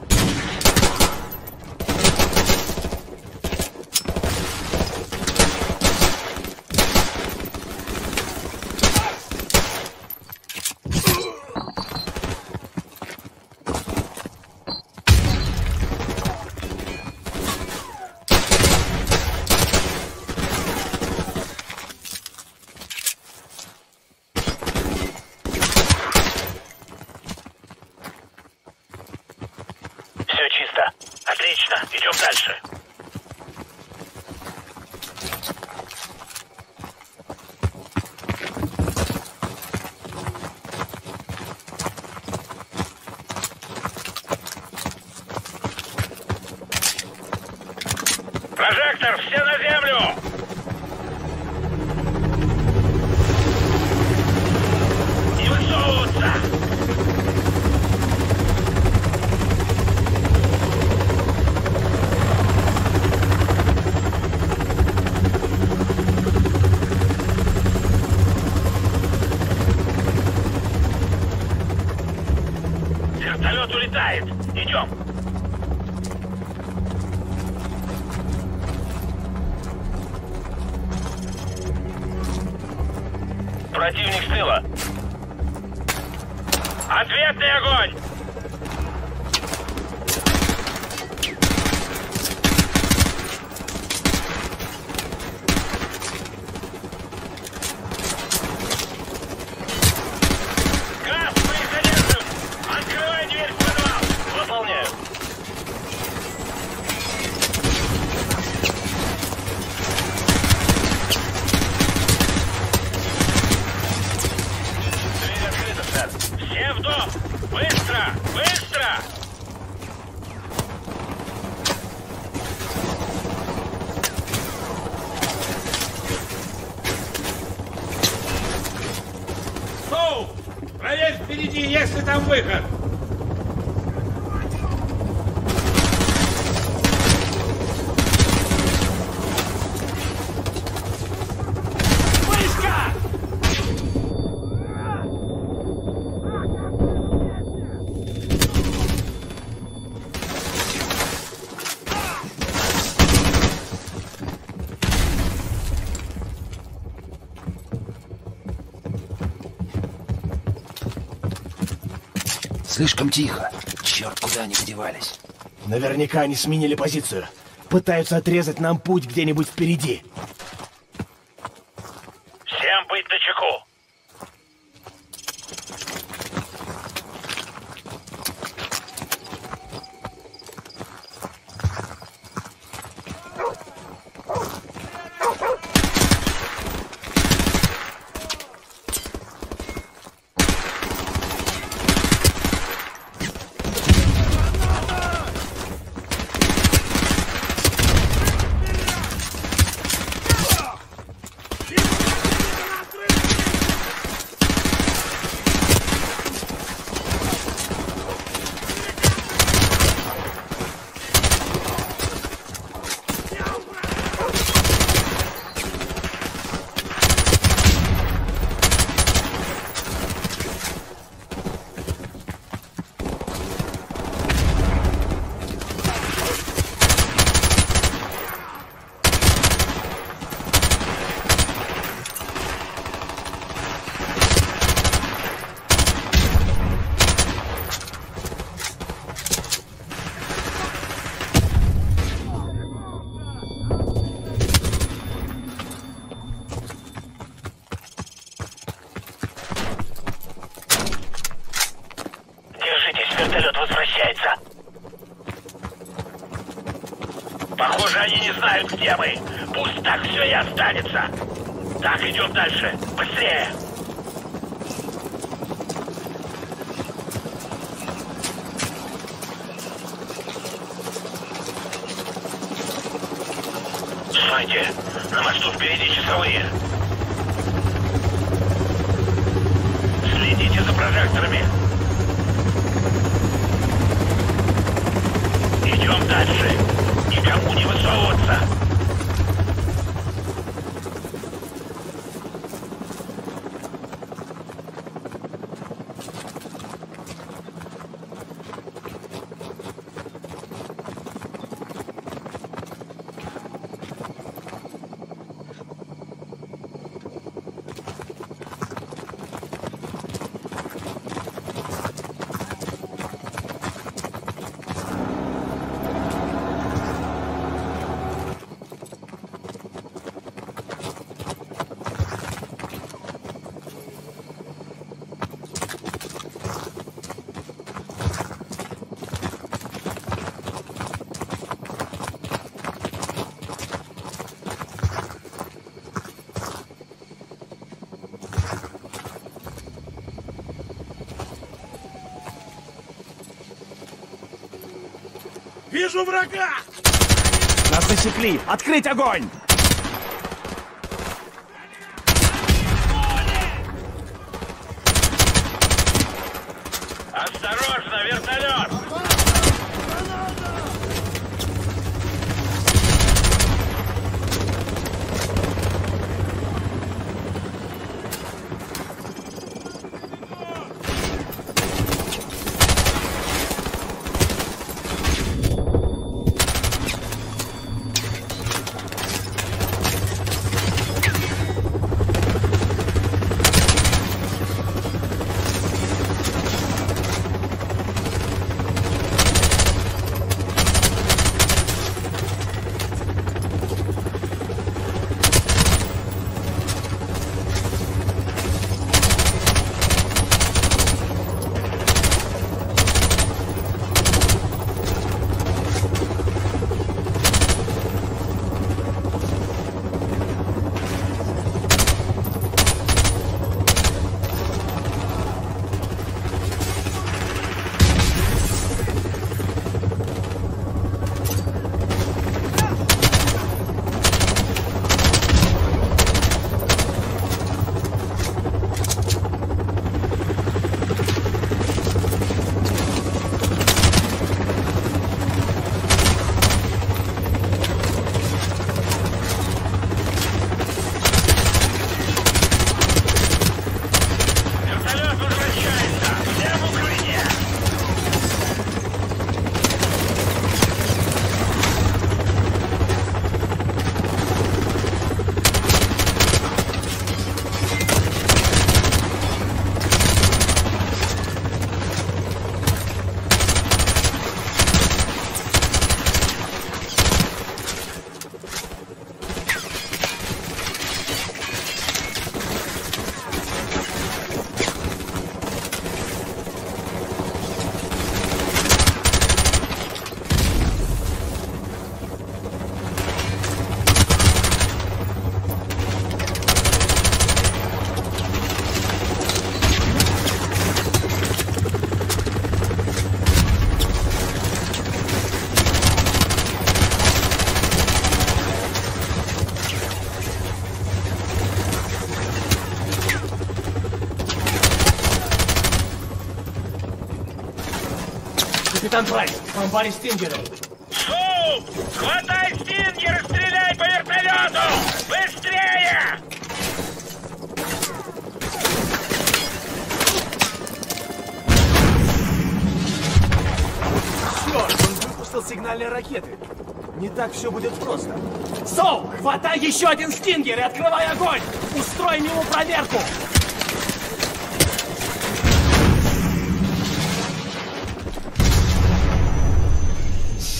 Противник с тыла. Ответный огонь! Газ, приходящим! Открывай дверь в подвал! Выполняю. Быстро! Быстро! Соуп! Проверь впереди, есть ли там выход! Слишком тихо. Черт, куда они подевались? Наверняка они сменили позицию. Пытаются отрезать нам путь где-нибудь впереди. Всем быть начеку. Похоже, они не знают, где мы. Пусть так все и останется. Так, идем дальше. Быстрее. Стойте. На мосту впереди часовые. Следите за прожекторами. Идем дальше. Никому не высовываться. Вижу врага! Нас засекли! Открыть огонь! Осторожно, вертолет! Капитан Прайс, бомбари стингеры. Соуп! Хватай стингер и стреляй по вертолету! Быстрее! Черт, он выпустил сигнальные ракеты. Не так все будет просто. Соуп, хватай еще один стингер и открывай огонь! Устроим ему проверку!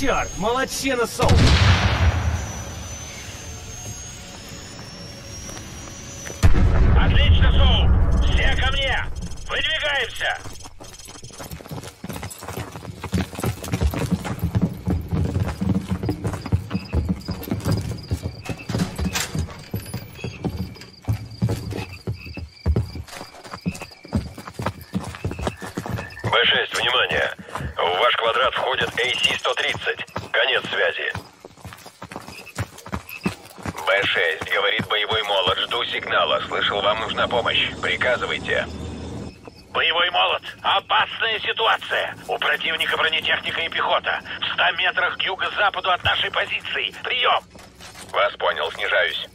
Черт, молодчина, Соул! Отлично, Соул! Все ко мне! Выдвигаемся! эй си сто тридцать. Конец связи. бэ шесть, говорит боевой молот. Жду сигнала. Слышал, вам нужна помощь. Приказывайте. Боевой молот. Опасная ситуация. У противника бронетехника и пехота. В ста метрах к юго-западу от нашей позиции. Прием. Вас понял. Снижаюсь.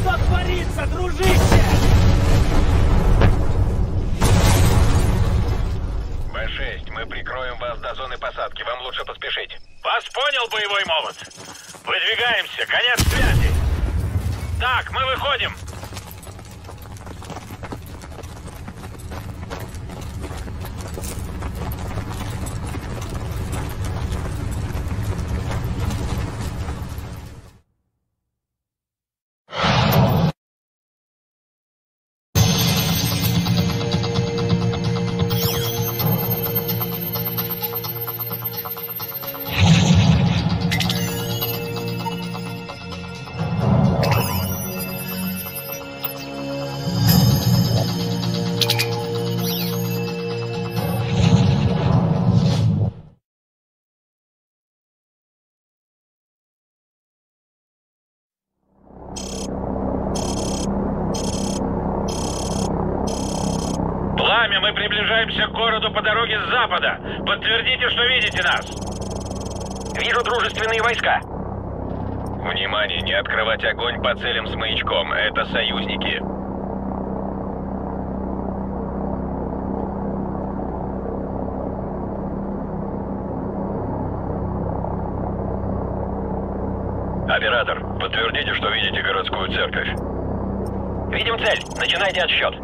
Что творится, дружище? бэ шесть, мы прикроем вас до зоны посадки. Вам лучше поспешить. Вас понял, боевой молот. Выдвигаемся. Конец связи. Так, мы выходим. Приближаемся к городу по дороге с запада. Подтвердите, что видите нас. Вижу дружественные войска. Внимание, не открывать огонь по целям с маячком. Это союзники. Оператор, подтвердите, что видите городскую церковь. Видим цель. Начинайте отсчет.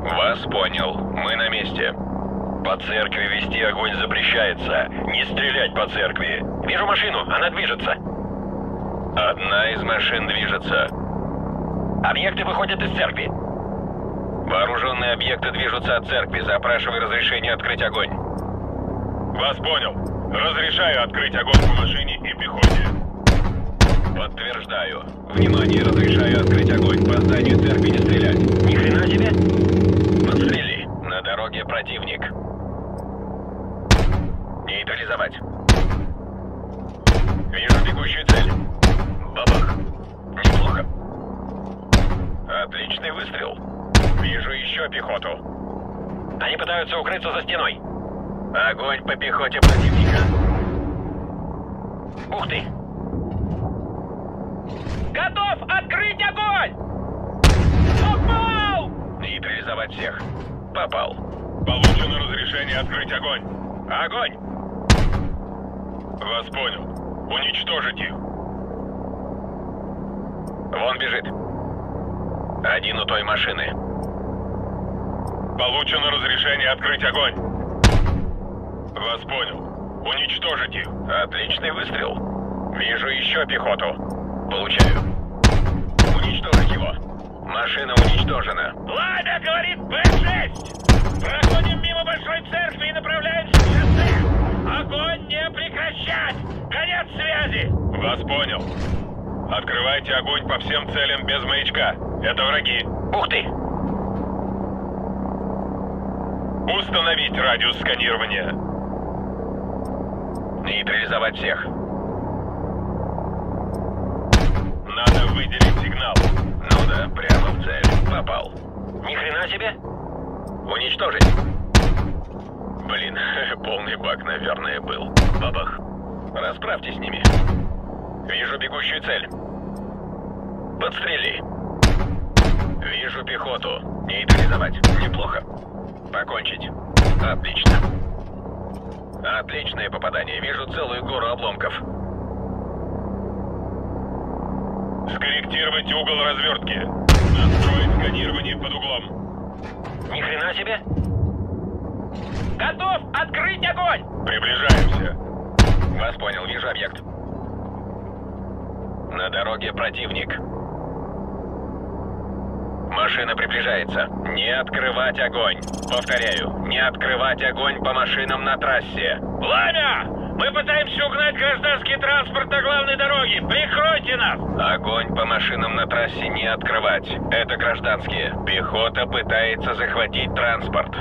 Вас понял. Мы на месте. По церкви вести огонь запрещается. Не стрелять по церкви. Вижу машину. Она движется. Одна из машин движется. Объекты выходят из церкви. Вооруженные объекты движутся от церкви. Запрашивай разрешение открыть огонь. Вас понял. Разрешаю открыть огонь по машине и пехоте. Подтверждаю. Внимание, разрешаю открыть огонь. По зданию церкви не стрелять. Ни хрена себе. Подстрели. На дороге противник. Нейтрализовать. Вижу бегущую цель. Бабах. Неплохо. Отличный выстрел. Вижу еще пехоту. Они пытаются укрыться за стеной. Огонь по пехоте противника. Ух ты! Готов открыть огонь! Нейтрализовать всех. Попал. Получено разрешение открыть огонь. Огонь! Вас понял. Уничтожить их. Вон бежит. Один у той машины. Получено разрешение открыть огонь. Вас понял. Уничтожить их. Отличный выстрел. Вижу еще пехоту. Получаю. Уничтожить его. Машина уничтожена. Ладно, говорит бэ шесть. Проходим мимо большой церкви и направляемся к шоссе. Огонь не прекращать. Конец связи. Вас понял. Открывайте огонь по всем целям без маячка. Это враги. Ух ты. Установить радиус сканирования. Нейтрализовать всех. Надо выделить сигнал. Ну да, прямо в цель. Попал. Ни хрена себе. Уничтожить. Блин, полный бак, наверное, был. Бабах. Расправьтесь с ними. Вижу бегущую цель. Подстрели. Вижу пехоту. Нейтрализовать. Неплохо. Покончить. Отлично. Отличное попадание. Вижу целую гору обломков. Скорректировать угол развертки. Настроить сканирование под углом. Ни хрена себе. Готов открыть огонь! Приближаемся. Вас понял, вижу объект. На дороге противник. Машина приближается. Не открывать огонь. Повторяю, не открывать огонь по машинам на трассе. Пламя! Мы пытаемся угнать гражданский транспорт на главной дороге. Прикройте нас! Огонь по машинам на трассе не открывать. Это гражданские. Пехота пытается захватить транспорт.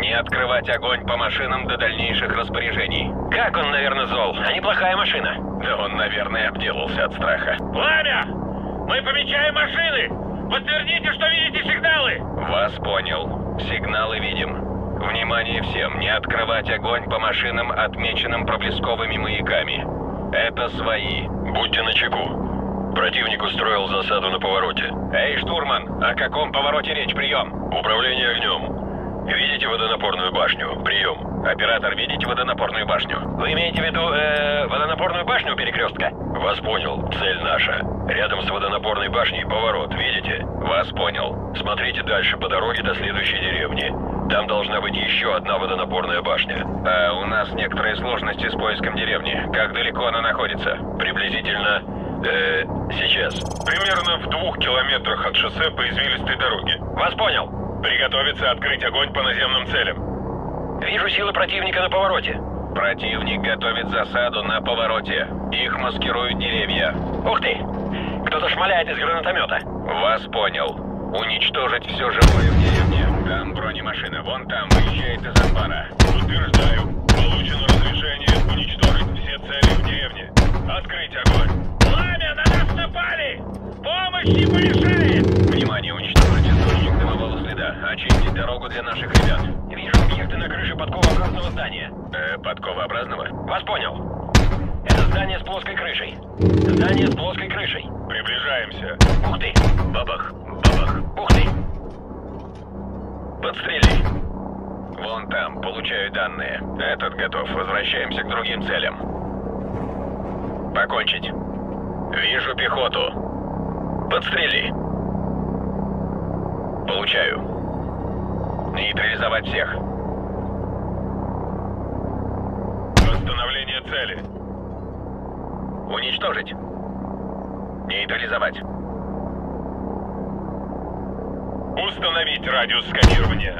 Не открывать огонь по машинам до дальнейших распоряжений. Как он, наверное, зол? А неплохая машина. Да он, наверное, обделался от страха. Пламя! Мы помечаем машины! Подтвердите, что видите сигналы! Вас понял. Сигналы видим. Внимание всем! Не открывать огонь по машинам, отмеченным проблесковыми маяками. Это свои. Будьте начеку. Противник устроил засаду на повороте. Эй, штурман! О каком повороте речь? Прием! Управление огнем. Видите водонапорную башню? Прием. Оператор, видите водонапорную башню? Вы имеете в виду, э, водонапорную башню перекрестка? Вас понял. Цель наша. Рядом с водонапорной башней поворот. Видите? Вас понял. Смотрите дальше по дороге до следующей деревни. Там должна быть еще одна водонапорная башня. А у нас некоторые сложности с поиском деревни. Как далеко она находится? Приблизительно... Э, сейчас. Примерно в двух километрах от шоссе по извилистой дороге. Вас понял. Приготовиться открыть огонь по наземным целям. Вижу силы противника на повороте. Противник готовит засаду на повороте. Их маскируют деревья. Ух ты! Кто-то шмаляет из гранатомета. Вас понял. Уничтожить все живое в деревне. Там бронемашина, вон там, выезжает из амбара. Утверждаю, получено разрешение уничтожить все цели в деревне. Открыть огонь. Пламя, на нас напали! Помощь не помешает! Внимание, уничтожить источник дымового следа. Очистить дорогу для наших ребят. Вижу объекты на крыше подковообразного здания. Э, подковообразного? Вас понял. Это здание с плоской крышей. Здание с плоской крышей. Приближаемся. Ух ты! Бабах, бабах, ух ты! Подстрели. Вон там, получаю данные. Этот готов. Возвращаемся к другим целям. Покончить. Вижу пехоту. Подстрели. Получаю. Нейтрализовать всех. Восстановление цели. Уничтожить. Нейтрализовать. Установить радиус сканирования.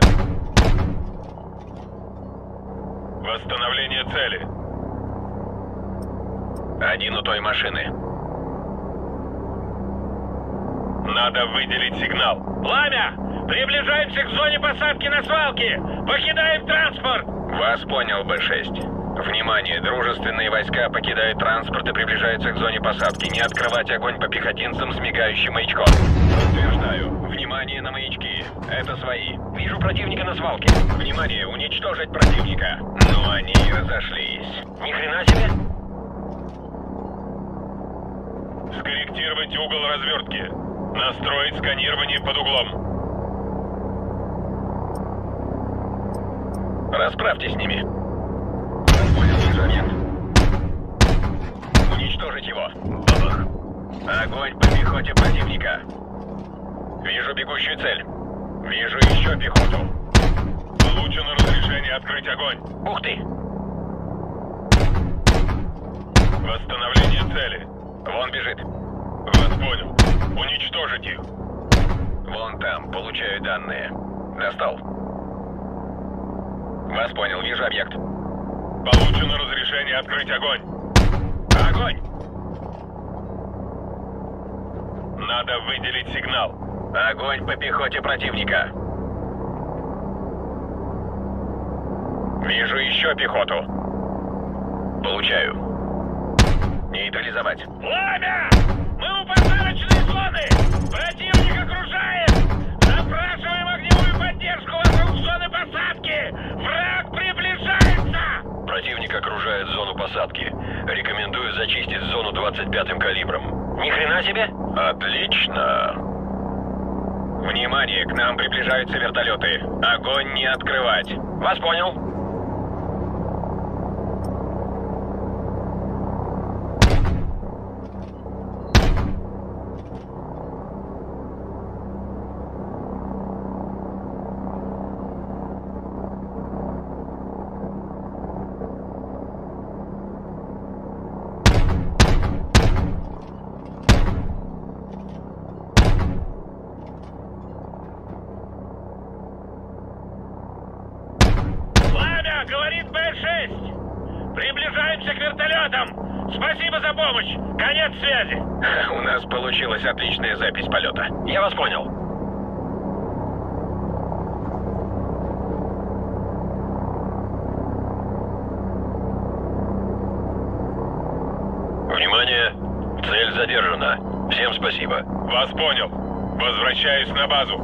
Восстановление цели. Один у той машины. Надо выделить сигнал. Пламя! Приближаемся к зоне посадки на свалке! Покидаем транспорт! Вас понял, Б шесть. Внимание! Дружественные войска покидают транспорт и приближаются к зоне посадки. Не открывать огонь по пехотинцам с мигающим маячком. Подтверждаю. Внимание на маячки. Это свои. Вижу противника на свалке. Внимание, уничтожить противника. Но они разошлись. Ни хрена себе. Скорректировать угол развертки. Настроить сканирование под углом. Расправьтесь с ними. Уничтожить его. Бабах. Огонь по пехоте противника. Вижу бегущую цель. Вижу еще пехоту. Получено разрешение открыть огонь. Ух ты! Восстановление цели. Вон бежит. Вас понял. Уничтожить их. Вон там. Получаю данные. Достал. Вас понял. Вижу объект. Получено разрешение открыть огонь. Огонь! Надо выделить сигнал. Огонь по пехоте противника. Вижу еще пехоту. Получаю. Нейтрализовать. Пламя! Мы у посадочной зоны! Противник окружает! Запрашиваем огневую поддержку вокруг зоны посадки! Враг приближается! Противник окружает зону посадки. Рекомендую зачистить зону двадцать пятым калибром. Ни хрена себе! Отлично! Внимание, к нам приближаются вертолеты. Огонь не открывать. Вас понял. Приближаемся к вертолетам! Спасибо за помощь! Конец связи! У нас получилась отличная запись полета. Я вас понял. Внимание! Цель задержана. Всем спасибо. Вас понял. Возвращаюсь на базу.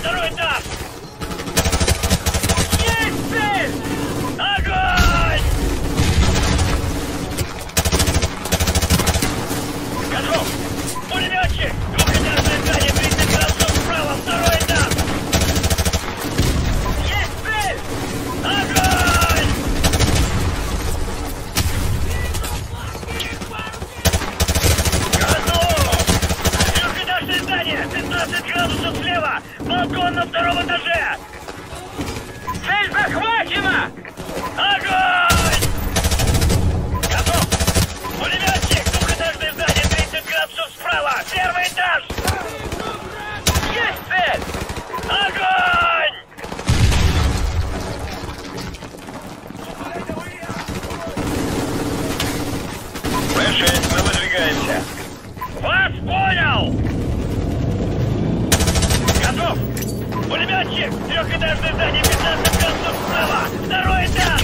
Второй этаж!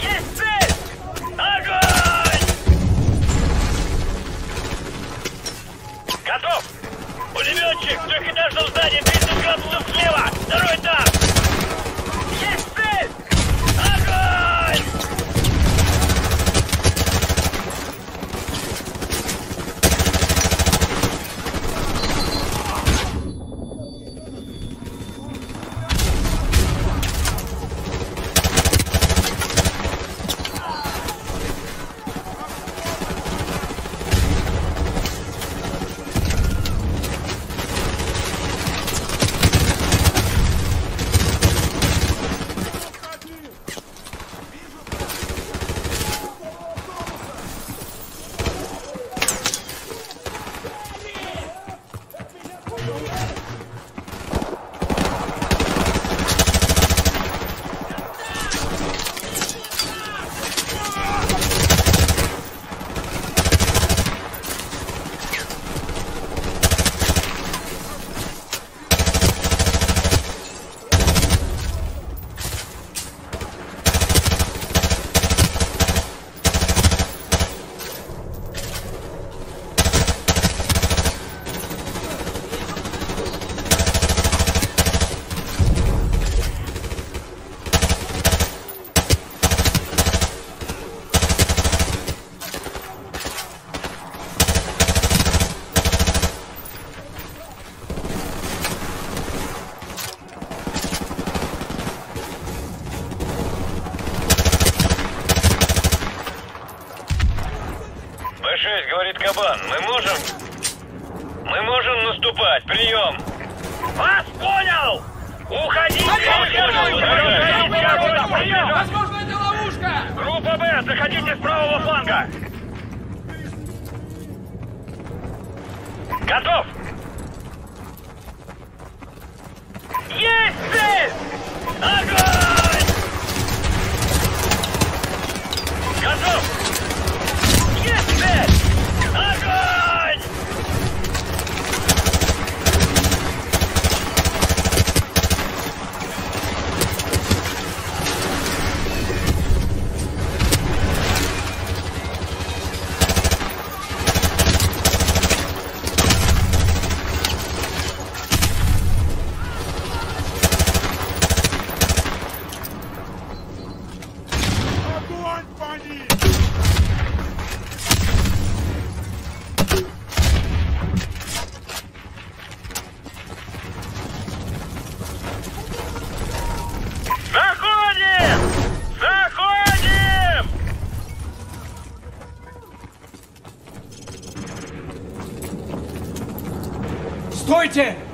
Есть цель! Огонь! отступать! Прием! Вас понял! Уходите! Возможно, это ловушка! Группа Б, заходите с правого фланга! Готов! Есть цель! Огонь! Готов! Есть цель! Огонь!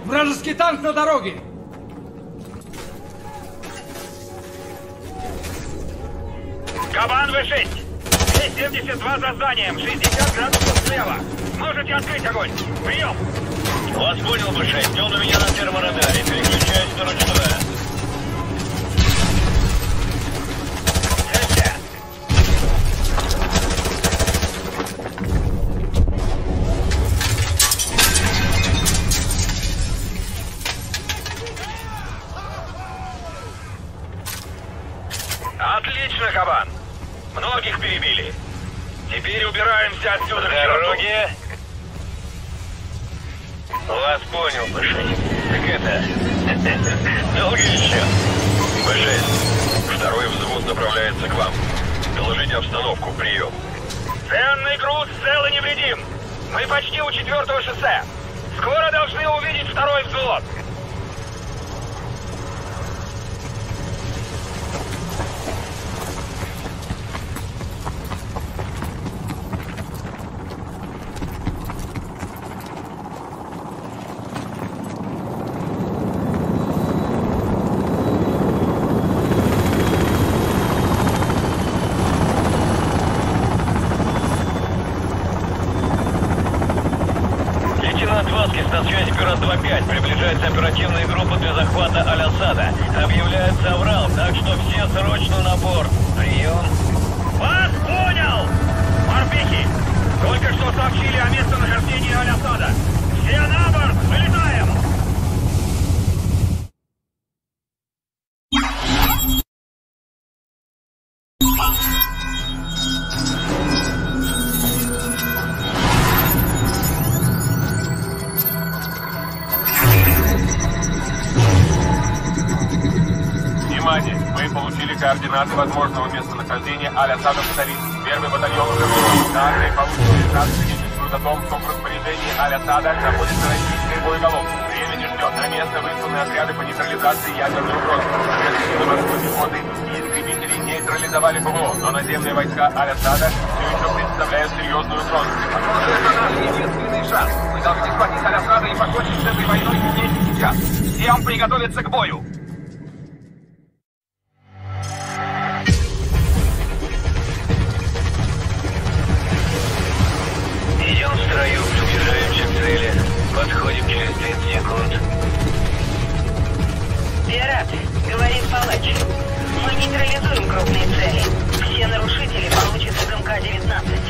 Вражеский танк на дороге! Кабан вэ шесть! двести семьдесят два за зданием, шестьдесят градусов слева! Можете открыть огонь! Прием! Вас понял, вэ шесть, он у меня на терморадаре, переключаюсь на ручное. Оперативная группа для захвата Аль-Асада. Объявляется аврал, так что все срочно на борт. Прием. Вас понял! Морпехи! Только что сообщили о местонахождении Аль-Асада. Все на борт! Вылетаем! Координаты возможного местонахождения Аль-Асада в столице. Первый батальон уже был. Данные полученные от нас свидетельствуют о том, что в распоряжении Аль-Асада находится российская боеголовка. Время не ждет. На место высланы отряды по нейтрализации ядерной угрозы. Воздушные и истребители нейтрализовали ПВО, но наземные войска Аль-Асада все еще представляют серьезную угрозу. Это наш единственный шанс. Мы должны схватить Аль-Асада и покончить с этой войной здесь и сейчас. Всем приготовиться к бою! Подходим через тридцать секунд. Пират, говорит палач. Мы нейтрализуем крупные цели. Все нарушители получат МК девятнадцать.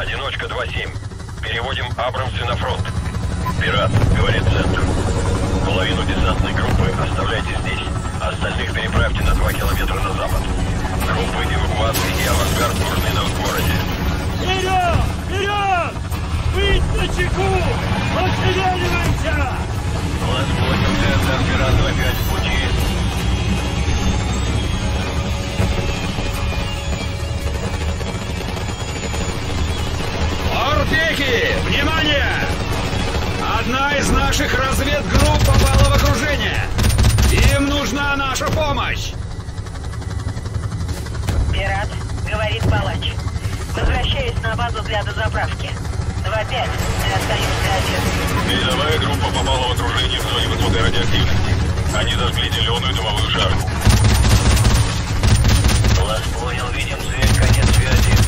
Одиночка два семь. Переводим Абрамсы на фронт. Пират, говорит центр. Половину десантной группы оставляйте здесь. Остальных переправьте на два километра на запад. Группы эвакуации и авангард нужны нам в городе. Вперед! Вперед! Быть на чеку! Отстреливаемся! Лас-восемь, центр, пират два пять в пути. Ортехи! Внимание! Одна из наших разведгрупп попала в окружение. Им нужна наша помощь! Пират, говорит Палач. Возвращаюсь на базу для дозаправки. два пять, ты остаешься один. Передовая группа попала в окружение в зоне высокой радиоактивности. Они зажгли зеленую дымовую шарку. Вас понял, видим цель, конец связи.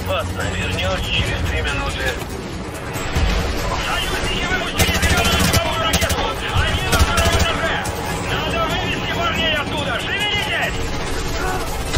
Опасно. Вернешься через три минуты. Союзники выпустили зеленую дымовую ракету! Они на втором этаже! Надо вывести парней оттуда! Шевелитесь! Сейчас здесь!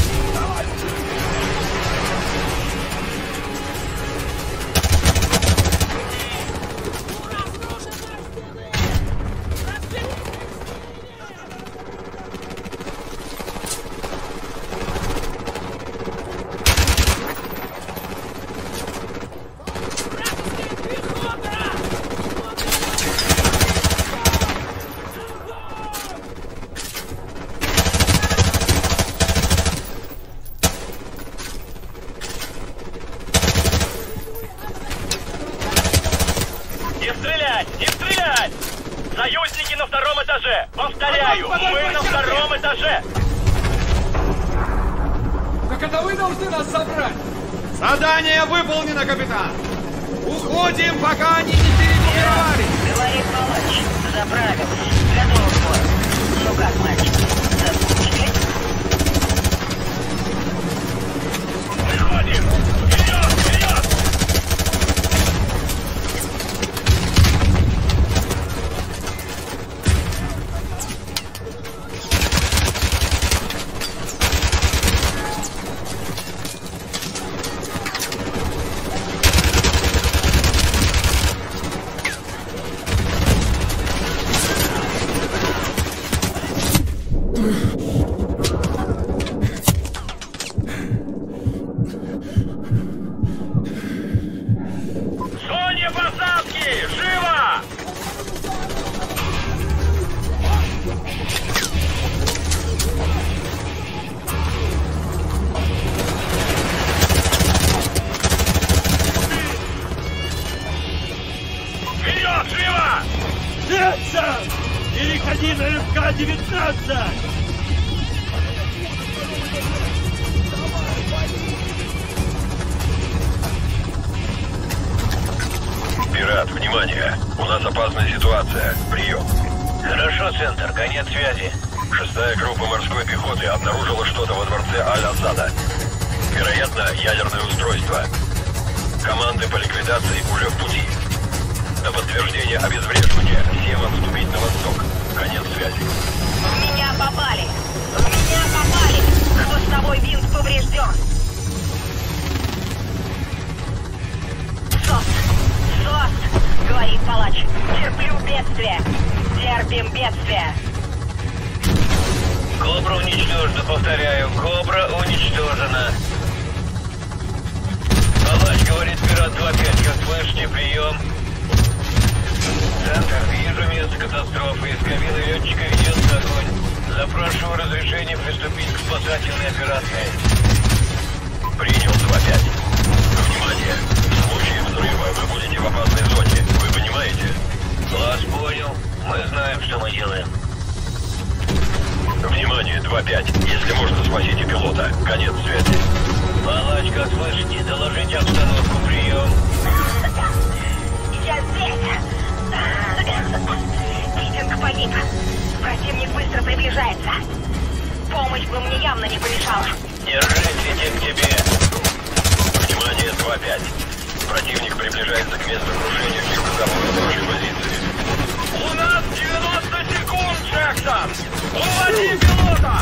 Место крушения к западу от вашей позиции. У нас девяносто секунд, Джексон! Уводи пилота!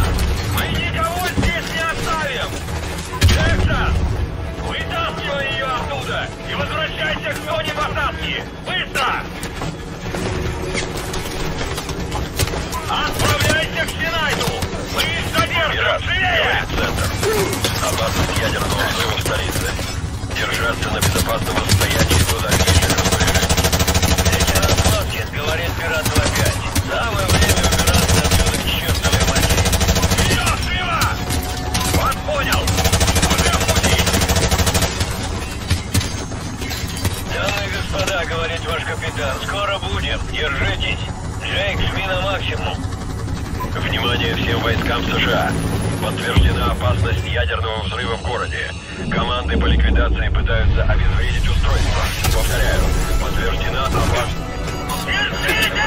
Мы никого здесь не оставим! Джексон! Вытаскивай ее оттуда и возвращайся к зоне посадки! Быстро! Отправляйся к Синайду! Мы их задержим! Живее! Опасность ядерного взрыва в столице. Держаться на безопасном расстоянии до дальнейших распоряжений. Лейтенант Ласкин говорит пират-двадцать пять. Самое время убираться отсюда к чертовой матери. Вперед, живо! Вас понял! Уже в пути! Дамы и господа, говорит ваш капитан, скоро будем. Держитесь. Джейк, жми на максимум. Внимание всем войскам США. Подтверждена опасность ядерного взрыва в городе. Команды по ликвидации пытаются обезвредить устройство. Повторяю, подтверждена опасность... Держите!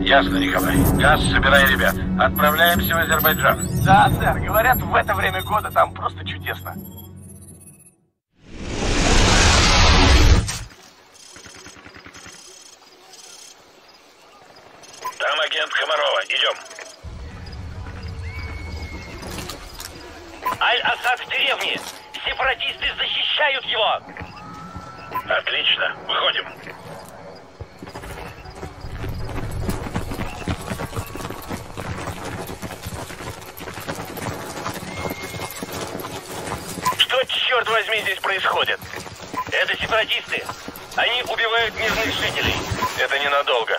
Ясно, Николай. Газ, собирай ребят. Отправляемся в Азербайджан. Да, сэр. Говорят, в это время года там просто чудесно. Там агент Комарова. Идем. Аль-Асад в деревне. Сепаратисты защищают его. Отлично. Выходим. Что, черт возьми, здесь происходит? Это сепаратисты. Они убивают мирных жителей. Это ненадолго.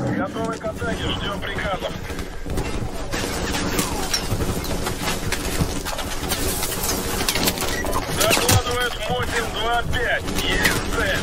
Готовы к атаке, ждем приказов. Докладывает восемь два пять. Есть цель.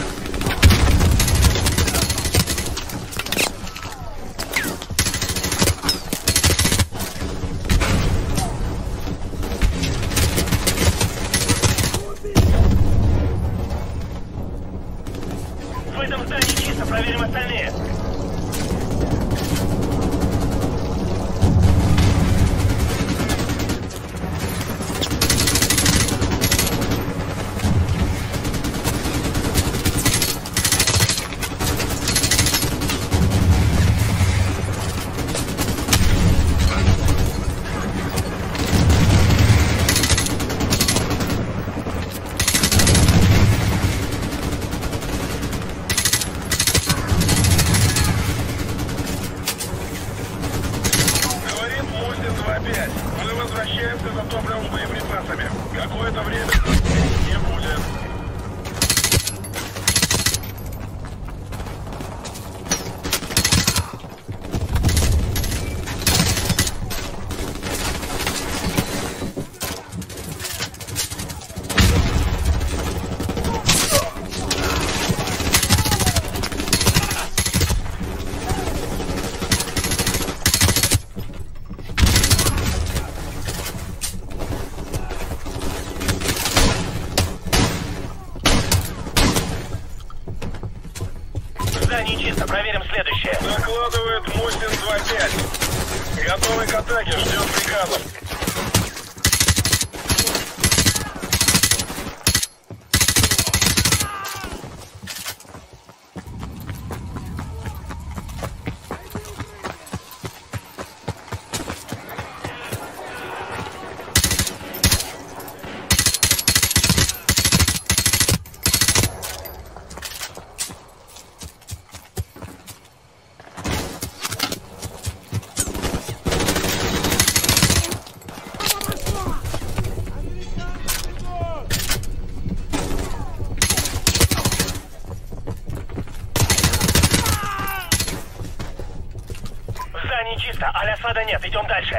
Аль-Асада нет, идем дальше.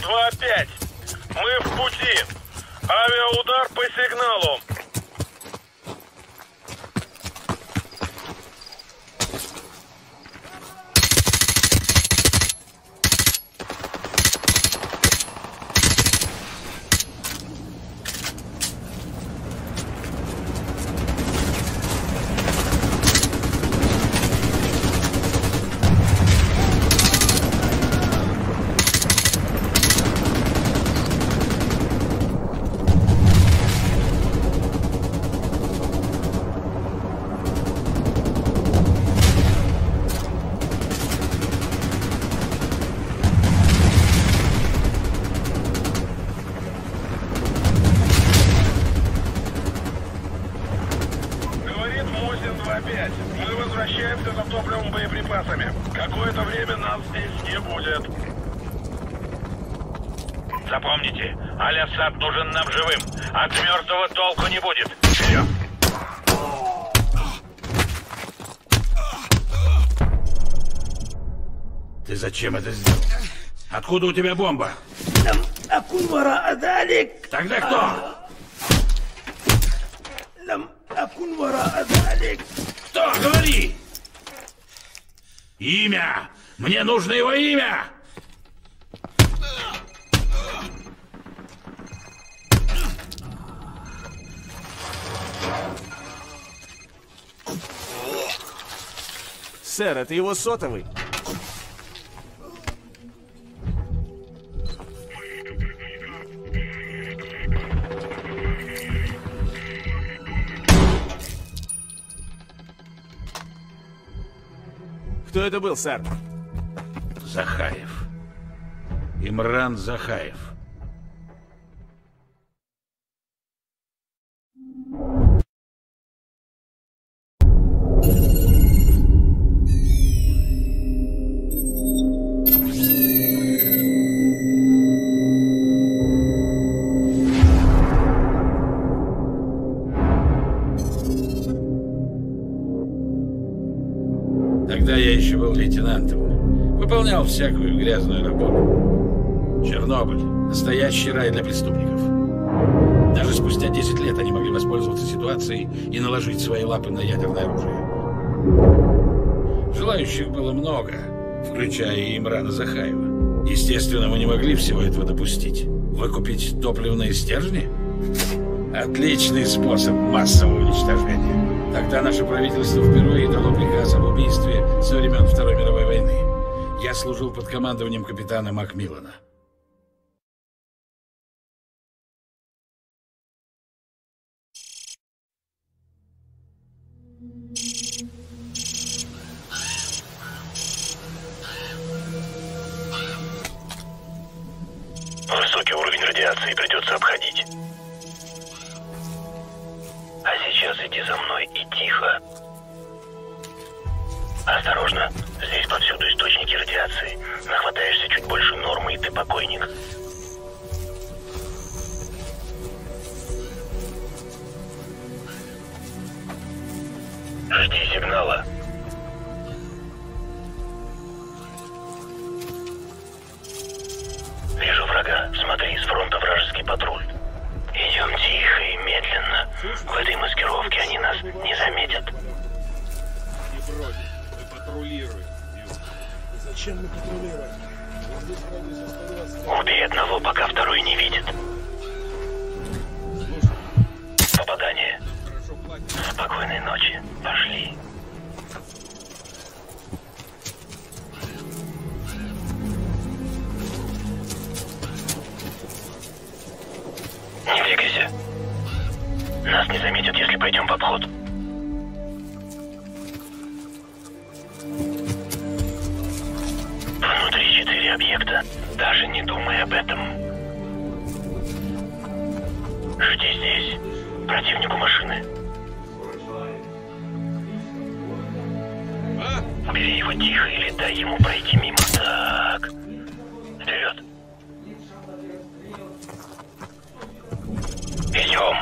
два пять. Мы в пути. Авиаудар по сигналу. Аль-Асад нужен нам живым. От мертвого толку не будет. Вперед! Ты зачем это сделал? Откуда у тебя бомба? Там Акунвара отдали. Тогда кто? Там Акунвара отдали. Кто? Говори! Имя! Мне нужно его имя! Сэр, это его сотовый. Кто это был, сэр? Захаев. Имран Захаев. Всякую грязную работу. Чернобыль — настоящий рай для преступников. Даже спустя десять лет они могли воспользоваться ситуацией и наложить свои лапы на ядерное оружие. Желающих было много, включая и Имрана Захаева. Естественно, мы не могли всего этого допустить. Выкупить топливные стержни? Отличный способ массового уничтожения. Тогда наше правительство впервые дало приказ об убийстве со времен Второй мировой войны. Я служил под командованием капитана Макмиллана. Высокий уровень радиации придется обходить. А сейчас иди за мной и тихо. Осторожно. Здесь повсюду источники радиации. Нахватаешься чуть больше нормы, и ты покойник. Жди сигнала. Вижу врага. Смотри, с фронта вражеский патруль. Идем тихо и медленно. В этой маскировке они нас не заметят. Зачем мы патрулируем? Убей одного, пока второй не видит. Попадание. Спокойной ночи. Пошли. Не двигайся. Нас не заметят, если пойдем в обход. Внутри четыре объекта. Даже не думай об этом. Жди здесь. Противнику машины. Бери его тихо или дай ему пройти мимо. Так. Вперед. Идем.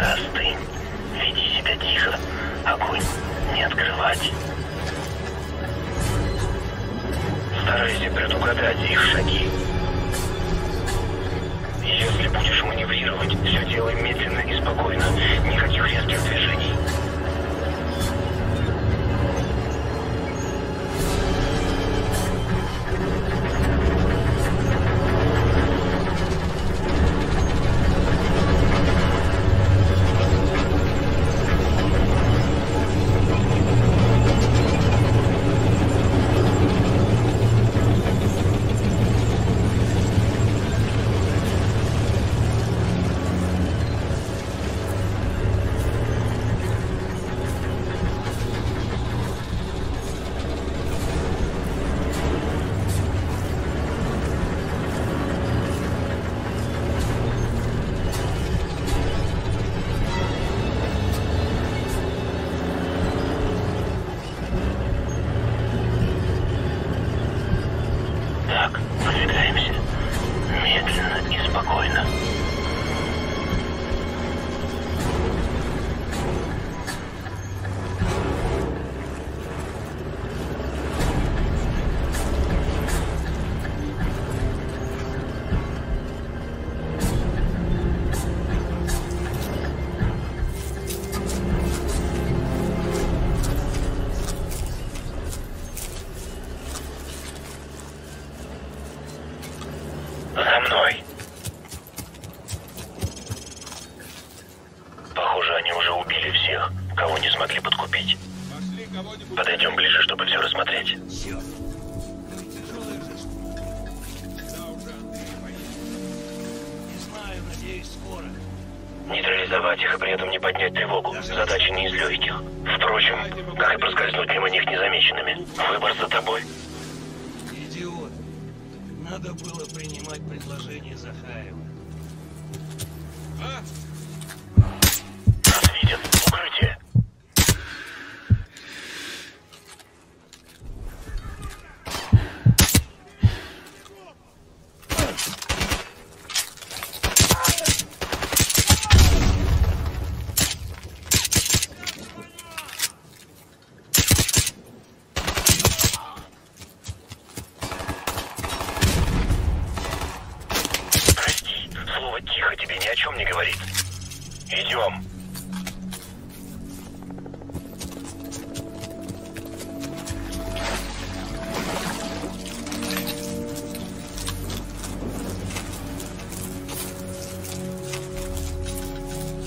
Сука, остынь. Веди себя тихо. Огонь не открывать. Старайся предугадать их шаги. Если будешь маневрировать, все делай медленно и спокойно. Никаких резких движений.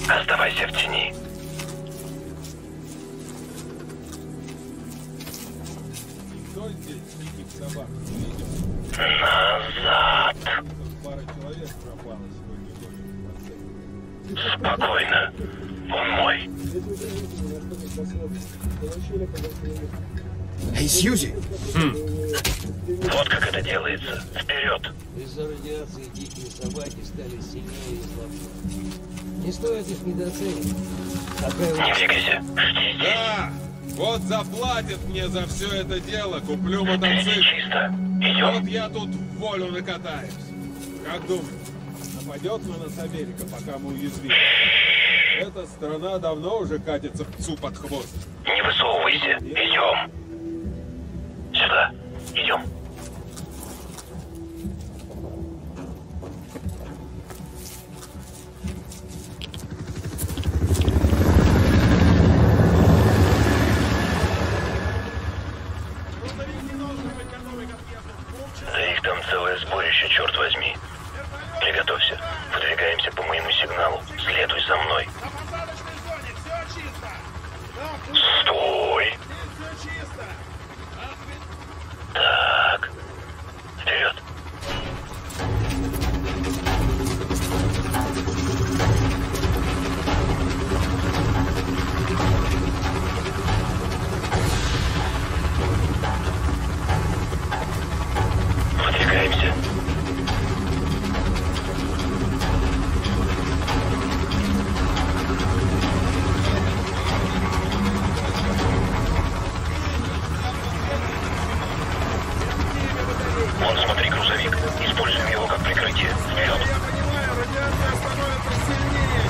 Оставайся в тени. Назад. Спокойно. Он мой. Эй, Сьюзи! Хм. Вот как это делается. Вперед! Из-за радиации дикие собаки стали сильнее и слабее. Не стоит их недооценивать. Не двигайся. Жди здесь. Да, вот заплатят мне за все это дело. Куплю мотоцикл. Чисто. Идем. Вот я тут в волю накатаюсь. Как думаешь, нападет на нас Америка, пока мы уязвим? Эта страна давно уже катится пцу под хвост. Не высовывайся. Идем. Сюда. Идем.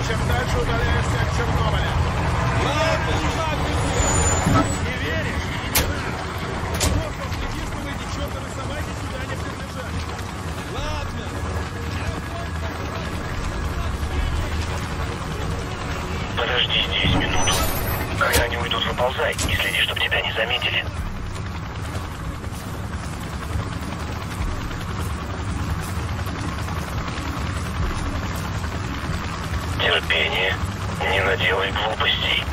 Чем дальше удаляешься Отползай и следи, чтобы тебя не заметили. Терпение. Не наделай глупостей.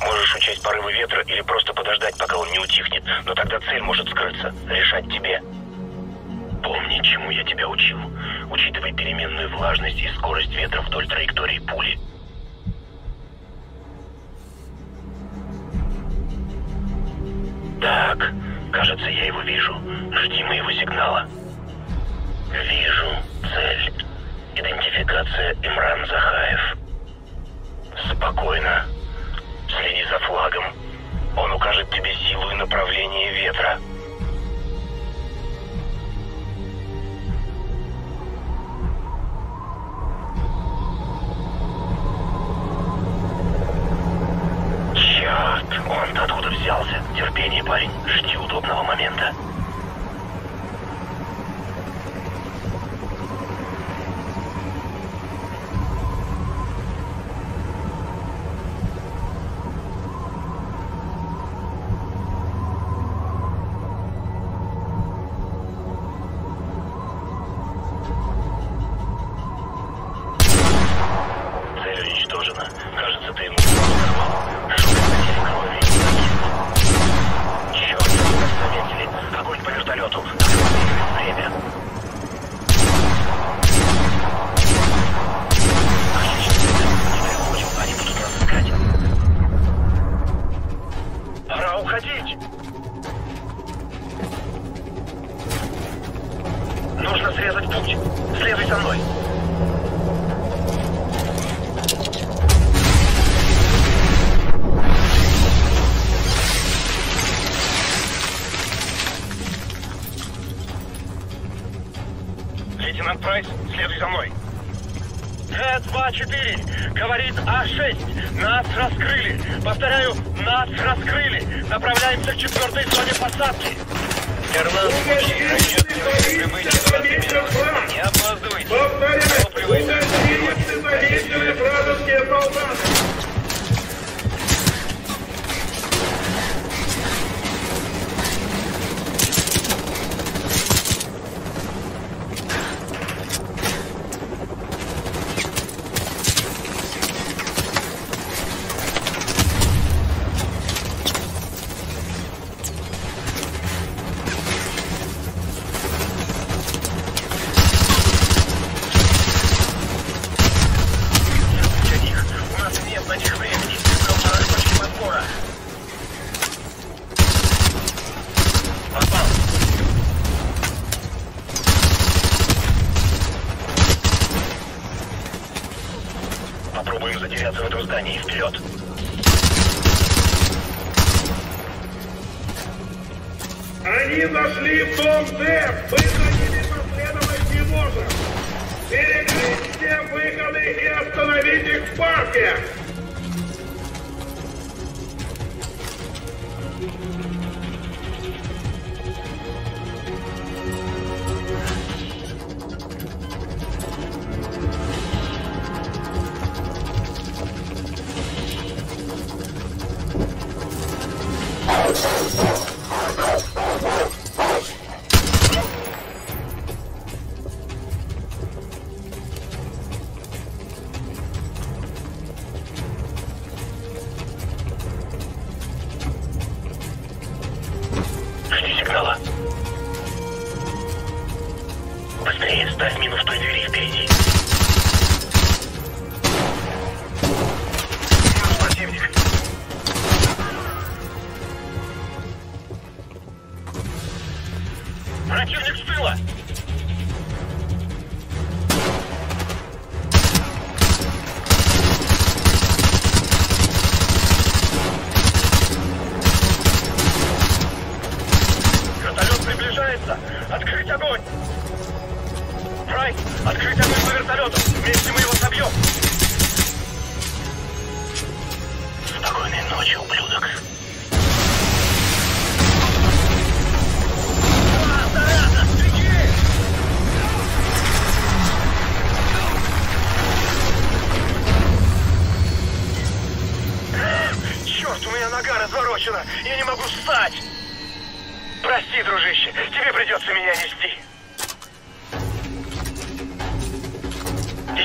Можешь учесть порывы ветра или просто подождать, пока он не утихнет, но тогда цель может скрыться. Решать тебе. Помни, чему я тебя учил. Учитывай переменную влажность и скорость ветра вдоль траектории пули. Так, кажется, я его вижу. Жди моего сигнала. Вижу цель. Идентификация Имран Захаев. Спокойно. Следи за флагом. Он укажет тебе силу и направление ветра. Черт, он откуда взялся? Терпение, парень. Жди удобного момента.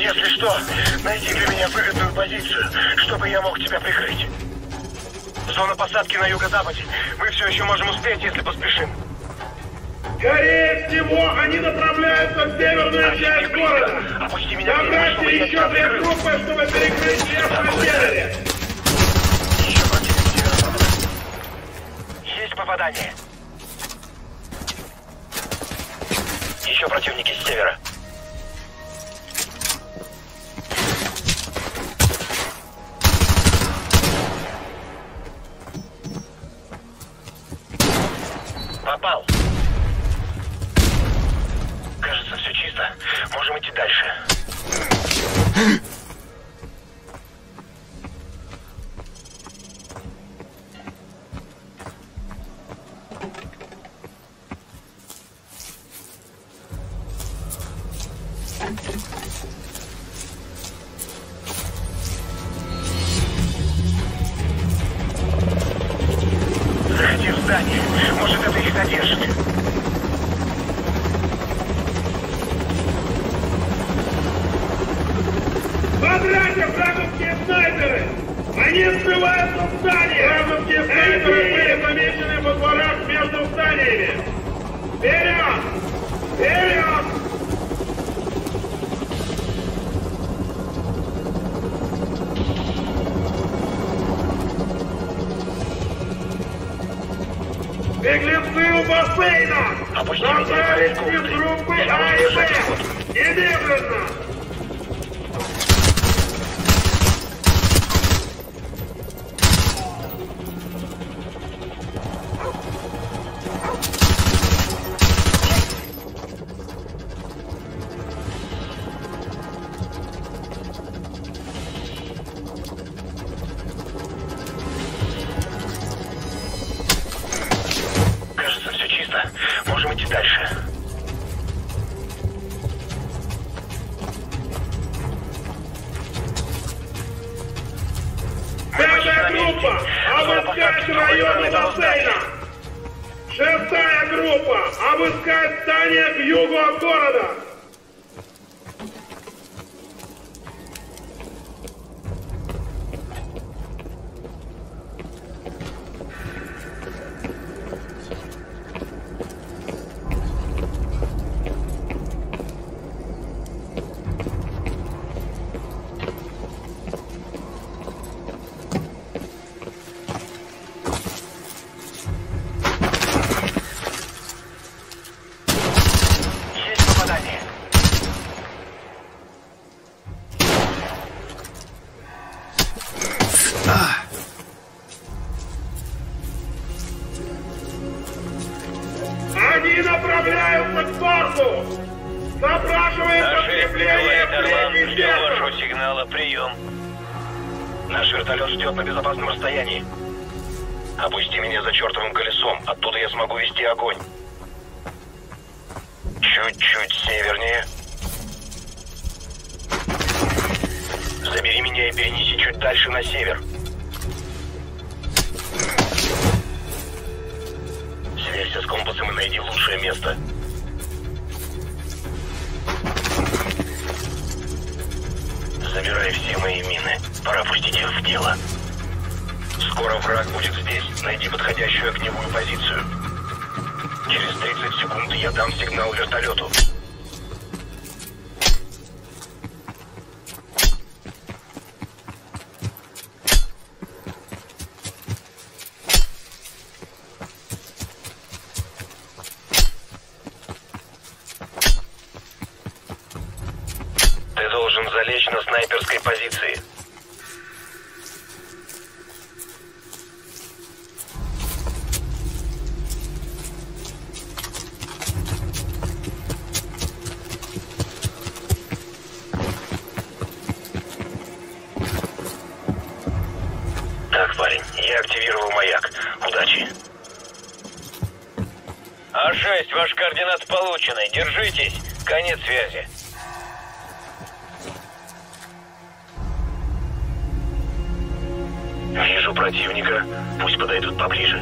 Если что, найди для меня выгодную позицию, чтобы я мог тебя прикрыть. Зона посадки на юго-западе. Мы все еще можем успеть, если поспешим. Скорее всего, они направляются в северную часть города. Опусти меня. Забрасьте еще две группы, чтобы перекрыть лес на севере. Есть попадание. Еще противники с севера. Попал. Кажется, все чисто. Можем идти дальше. Держитесь. Конец связи. Вижу противника. Пусть подойдут поближе.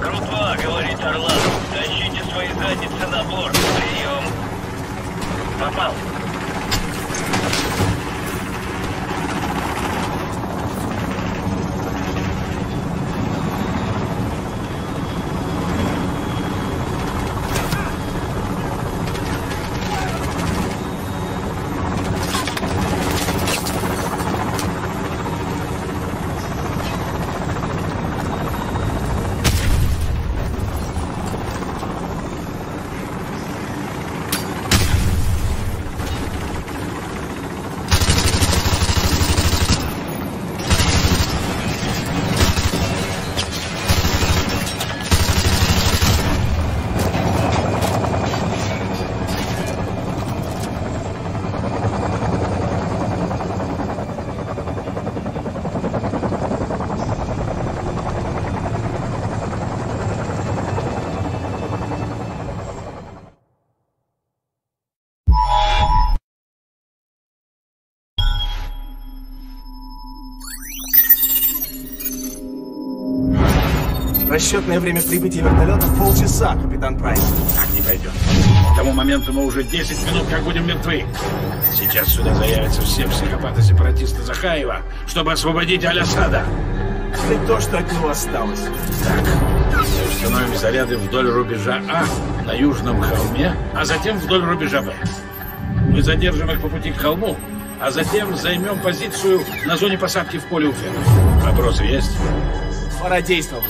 Группа, говорит Орлан, тащите свои задницы на борт. Прием. Попал. Расчетное время прибытия вертолета полчаса, капитан Прайс. Так не пойдет. К тому моменту мы уже десять минут как будем мертвы. Сейчас сюда заявятся все психопаты-сепаратисты Захаева, чтобы освободить Аль-Асада. И то, что от него осталось. Так, мы установим заряды вдоль рубежа А на южном холме, а затем вдоль рубежа Б. Мы задержим их по пути к холму, а затем займем позицию на зоне посадки в поле Уфе. Вопросы есть? Пора действовать.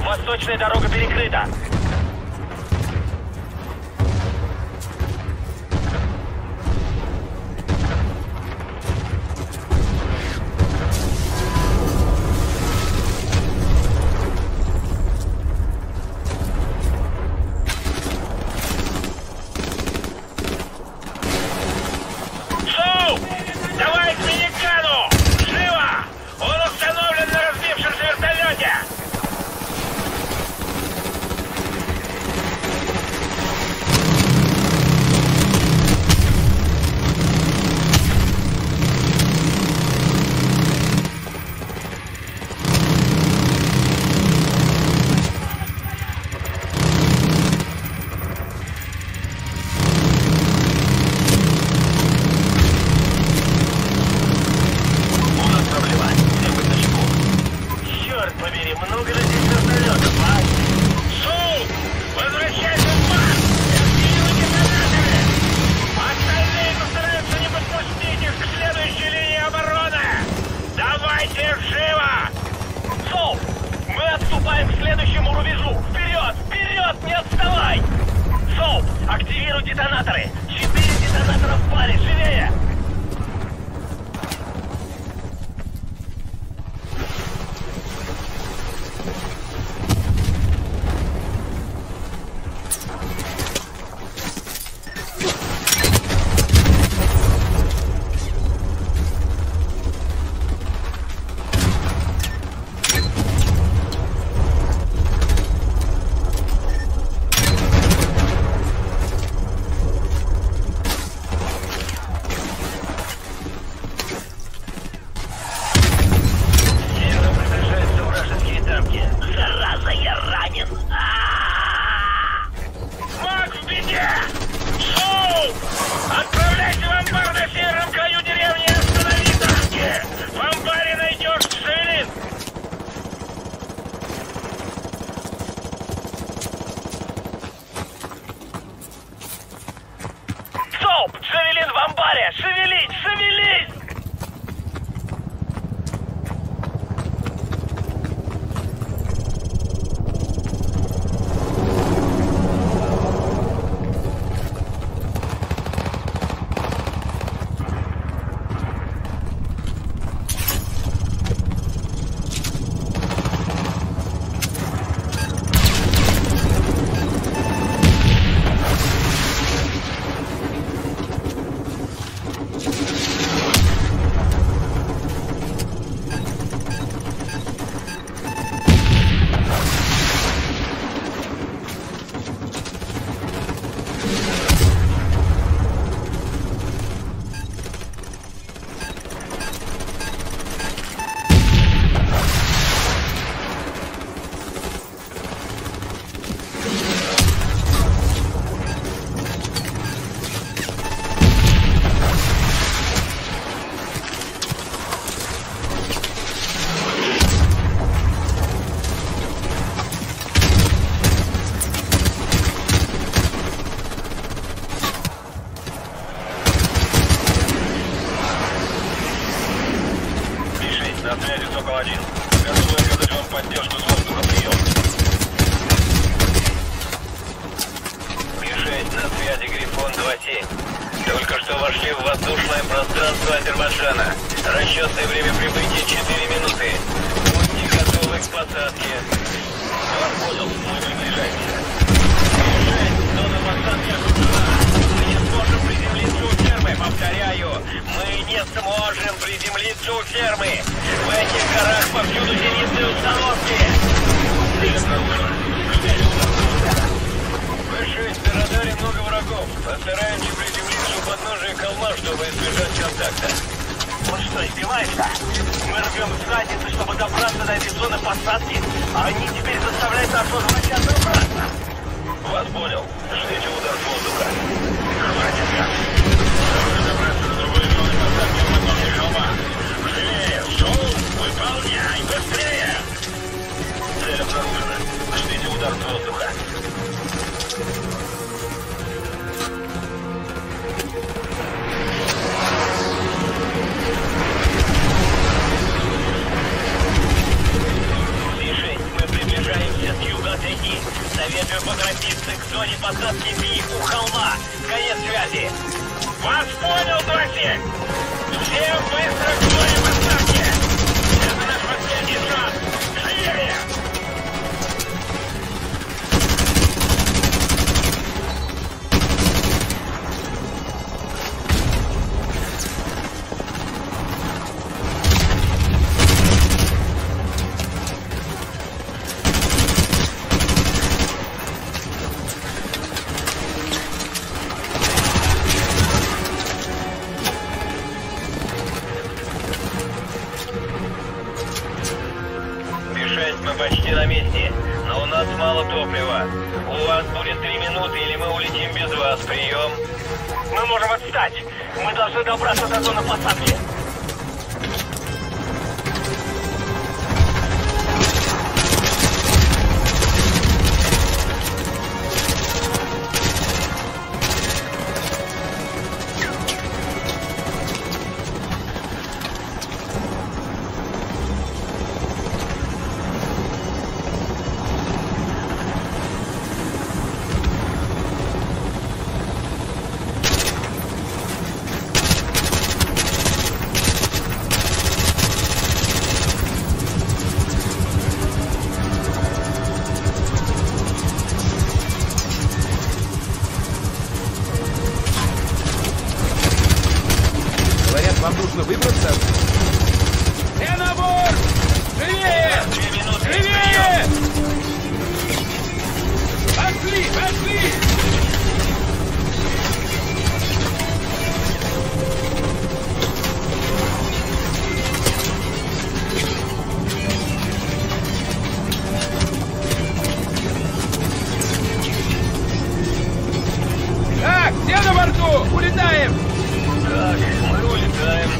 Восточная дорога перекрыта. Давайте живо! Соуп, мы отступаем к следующему рубежу! Вперед! Вперед! Не отставай! Соуп, активируй детонаторы! Четыре детонатора в паре! Живее! метров. Все на борт! Живее! Живее! Пошли! Пошли! Так, все на борту! Улетаем! Так, мы улетаем.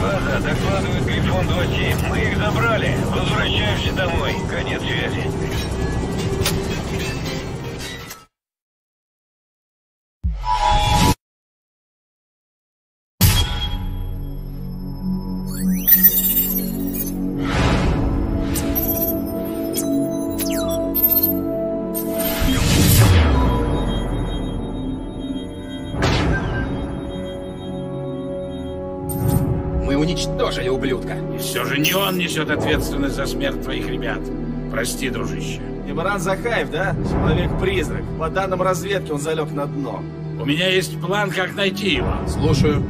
База, докладывает Гриффин дочи. Мы их забрали. Возвращаемся домой. Конец связи. Все же не он несет ответственность за смерть твоих ребят. Прости, дружище. Имран Захаев, да? Человек-призрак. По данным разведки, он залег на дно. У меня есть план, как найти его. Слушаю.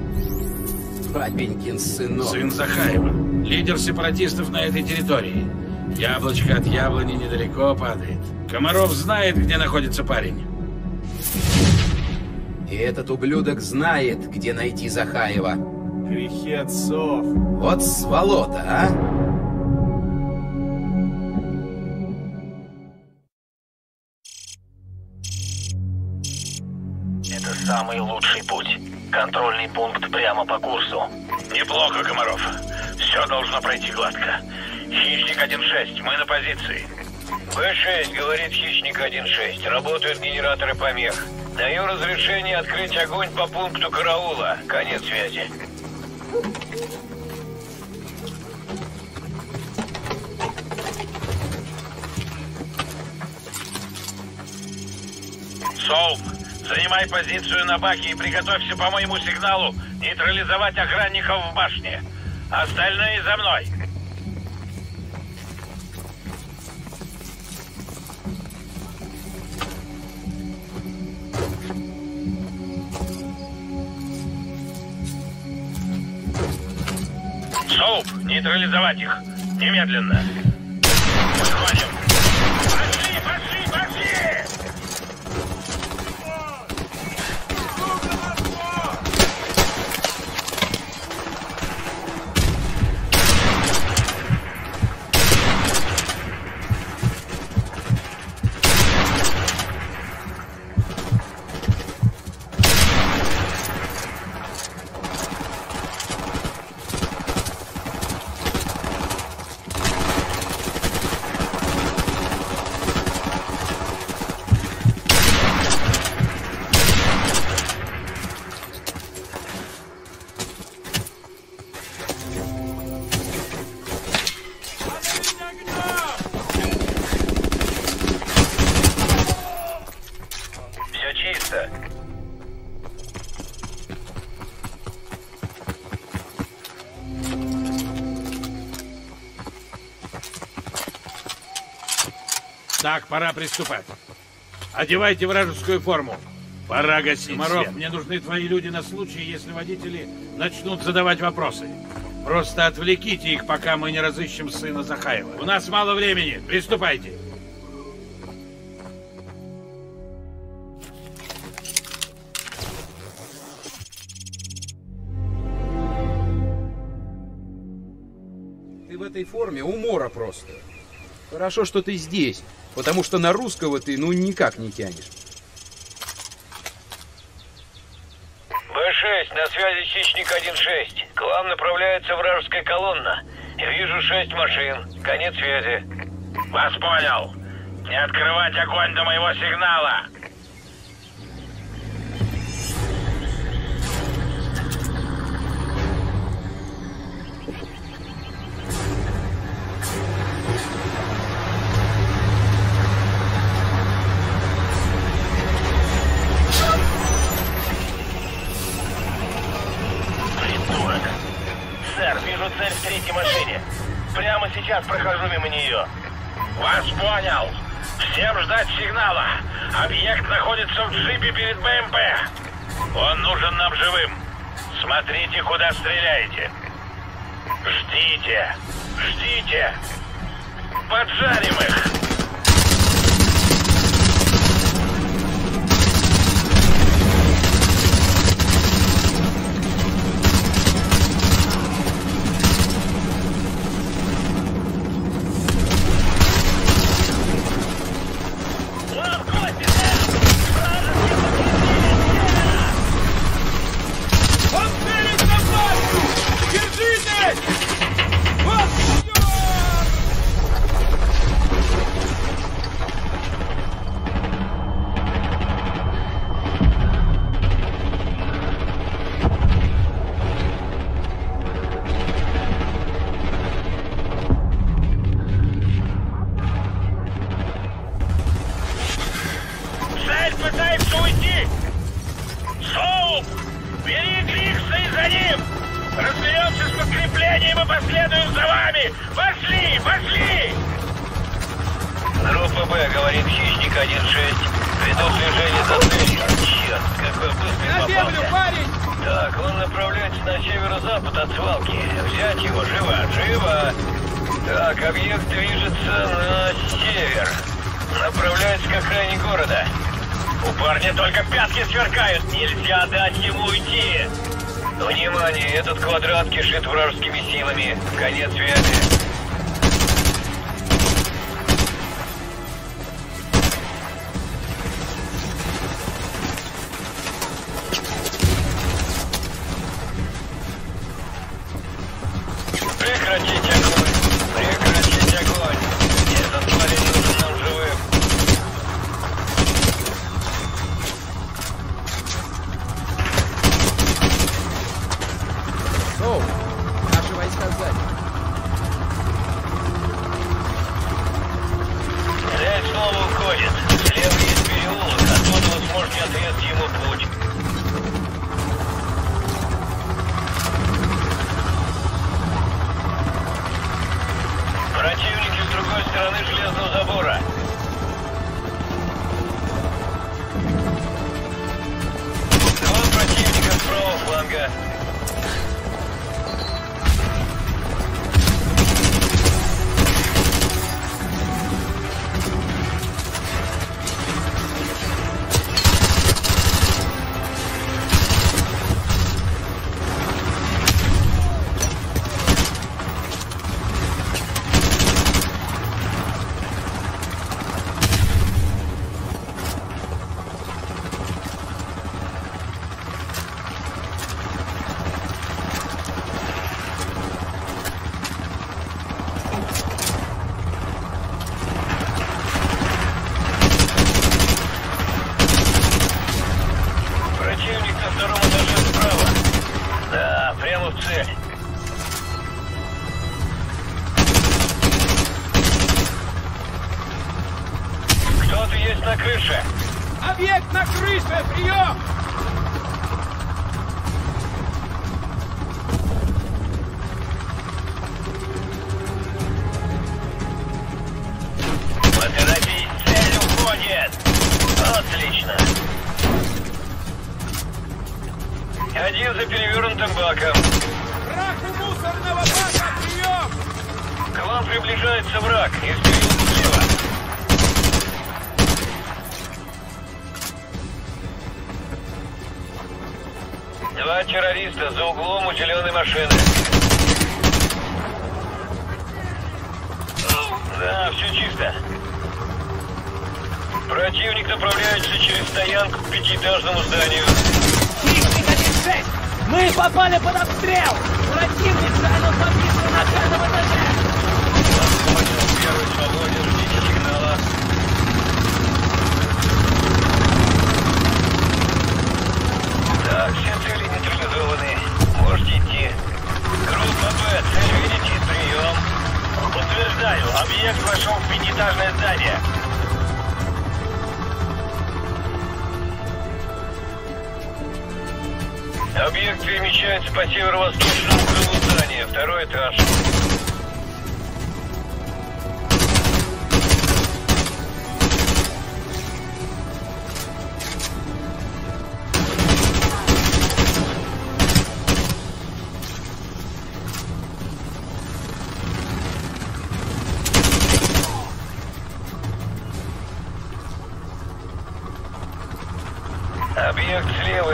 Папенькин сынок. Сын Захаева. Лидер сепаратистов на этой территории. Яблочко от яблони недалеко падает. Комаров знает, где находится парень. И этот ублюдок знает, где найти Захаева. Грехи отцов. Вот сволота, а? Это самый лучший путь. Контрольный пункт прямо по курсу. Неплохо, Комаров. Все должно пройти гладко. Хищник один шесть, мы на позиции. Бэ шесть, говорит Хищник один шесть. Работают генераторы помех. Даю разрешение открыть огонь по пункту караула. Конец связи. Соуп, занимай позицию на баке и приготовься по моему сигналу нейтрализовать охранников в башне. Остальные за мной. Соуп, нейтрализовать их. Немедленно. Подходим. Пошли, пошли, Так, пора приступать. Одевайте вражескую форму. Пора гасить свет. Комаров, мне нужны твои люди на случай, если водители начнут задавать вопросы. Просто отвлеките их, пока мы не разыщем сына Захаева. У нас мало времени. Приступайте. Ты в этой форме умора просто. Хорошо, что ты здесь. Потому что на русского ты, ну, никак не тянешь. Бэ шесть, на связи Чичник один шесть. К вам направляется вражеская колонна. Вижу шесть машин. Конец связи. Вас понял. Не открывать огонь до моего сигнала. Сейчас прохожу мимо нее. Вас понял. Всем ждать сигнала. Объект находится в джипе перед бэ эм пэ. Он нужен нам живым. Смотрите, куда стреляете. Ждите! Ждите! Поджарим их!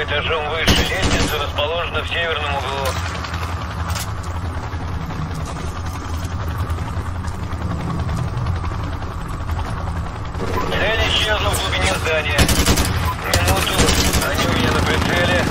этажом выше. Лестница расположена в северном углу. Цель исчезла в глубине здания. Минуту. Они у меня на прицеле.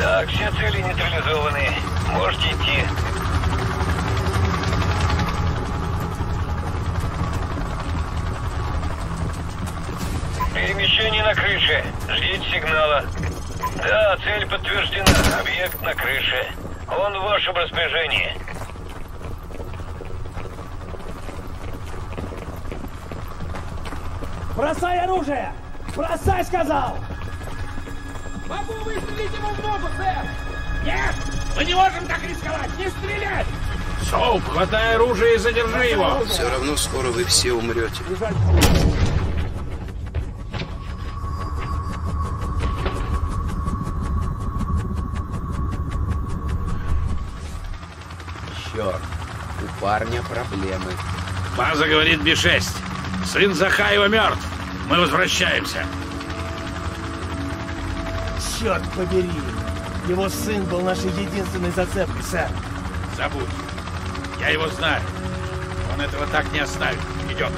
Так, все цели нейтрализованы. Можете идти. Перемещение на крыше. Ждите сигнала. Да, цель подтверждена. Объект на крыше. Он в вашем распоряжении. Бросай оружие! Бросай, сказал! Могу выстрелить ему в ногу, сэр! Нет! Мы не можем так рисковать! Не стрелять! Соуп, хватай оружие и задержи его! Все равно скоро вы все умрете. Черт, у парня проблемы. База говорит Б шесть. Сын Захаева мертв. Мы возвращаемся. Черт побери! Его сын был нашей единственной зацепкой, сэр. Забудь. Я его знаю. Он этого так не оставит. Идем.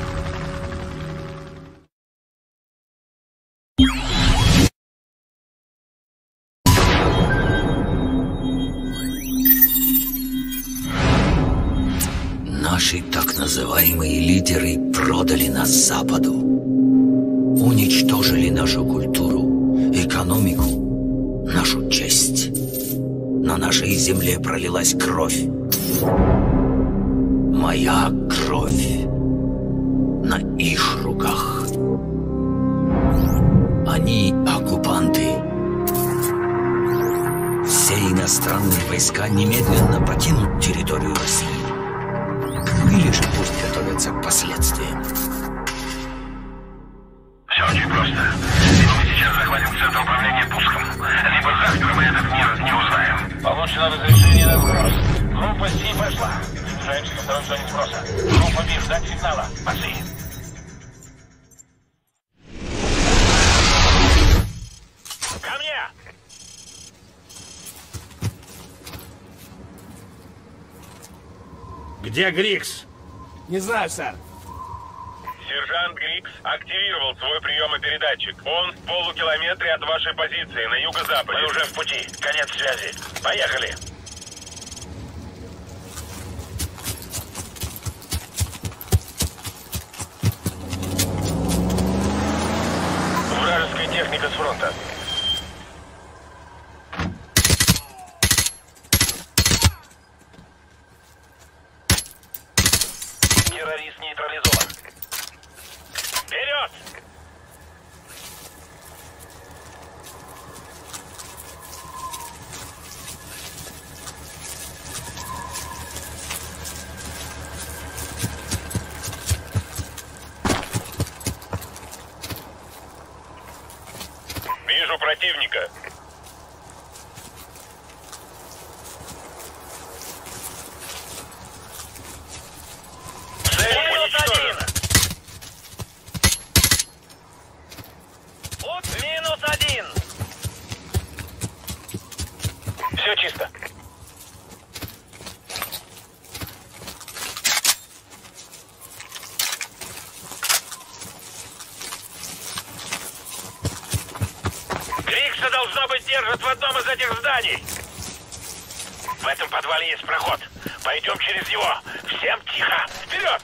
Наши так называемые лидеры продали нас Западу. Уничтожили нашу культуру, экономику. Нашу честь. На нашей земле пролилась кровь. Моя кровь. На их руках. Они оккупанты. Все иностранные войска немедленно покинут территорию России. Или же пусть готовятся к последствиям. Все очень просто. Захватим центр управления пуском. Либо завтра мы этот мир не узнаем. Получено разрешение на сброс. Группа Си пошла. Снижаемся ко второй зоне сброса. Группа Би, ждать сигнала. Пошли. Ко мне! Где Григгс? Не знаю, сэр. Сержант Григгс активировал свой приемопередатчик. Он в полукилометре от вашей позиции на юго-западе. Мы уже в пути. Конец связи. Поехали. Вражеская техника с фронта. Террорист нейтрализован. Вперед! Вижу противника. Держат в одном из этих зданий. В этом подвале есть проход. Пойдем через него. Всем тихо. Вперед!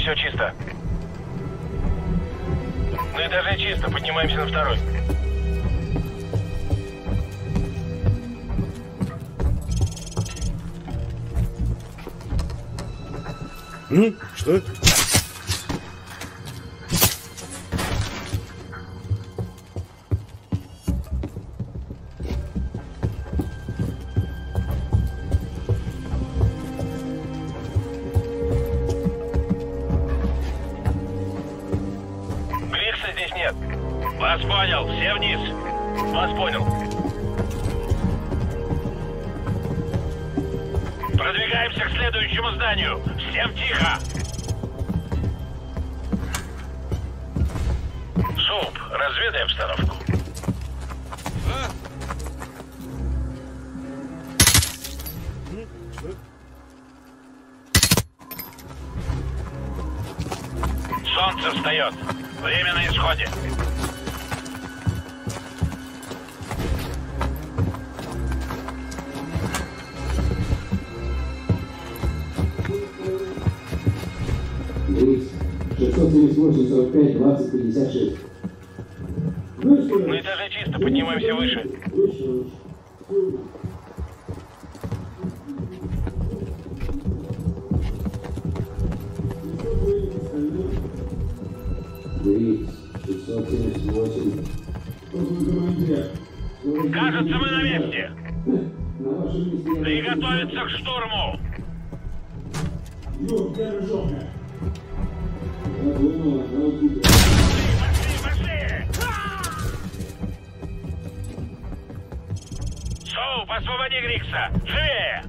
Все чисто. На этаже чисто. Поднимаемся на второй. М? Что это? шестьсот тридцать восемь сорок пять двадцать пятьдесят шесть. На этаже чисто, поднимаемся выше. шестьсот семьдесят восемь. Кажется, мы на месте. Приготовиться к штурму. Соуп, освободи Григгса! Живее!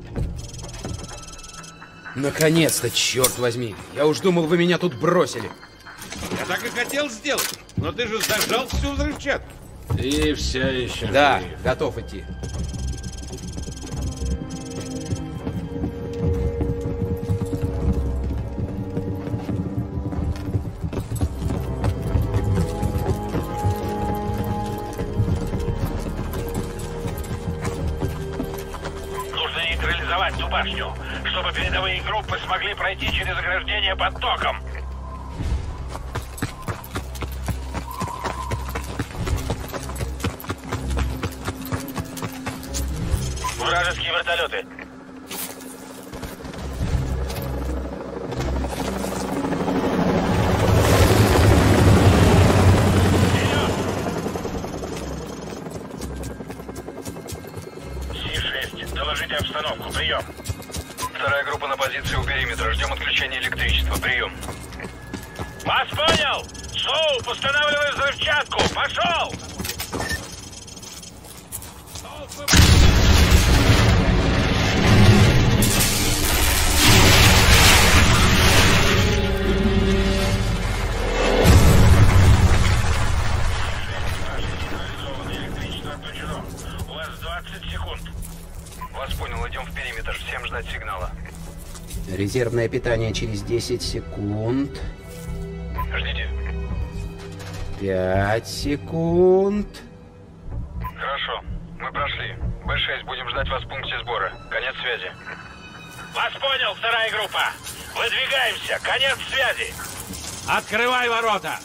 Наконец-то, черт возьми! Я уж думал, вы меня тут бросили. Я так и хотел сделать, но ты же зажал всю взрывчатку. И вся еще. Да, жив. Готов идти. Чтобы передовые группы смогли пройти через ограждение под током. Вражеские вертолеты. си шесть, доложите обстановку, прием. Вторая группа на позиции у периметра. Ждем отключения электричества. Прием. Вас понял! Соуп, устанавливай взрывчатку! Пошел! Резервное питание через десять секунд. Ждите. пять секунд. Хорошо, мы прошли. бэ шесть, будем ждать вас в пункте сбора. Конец связи. Вас понял, вторая группа. Выдвигаемся. Конец связи. Открывай ворота.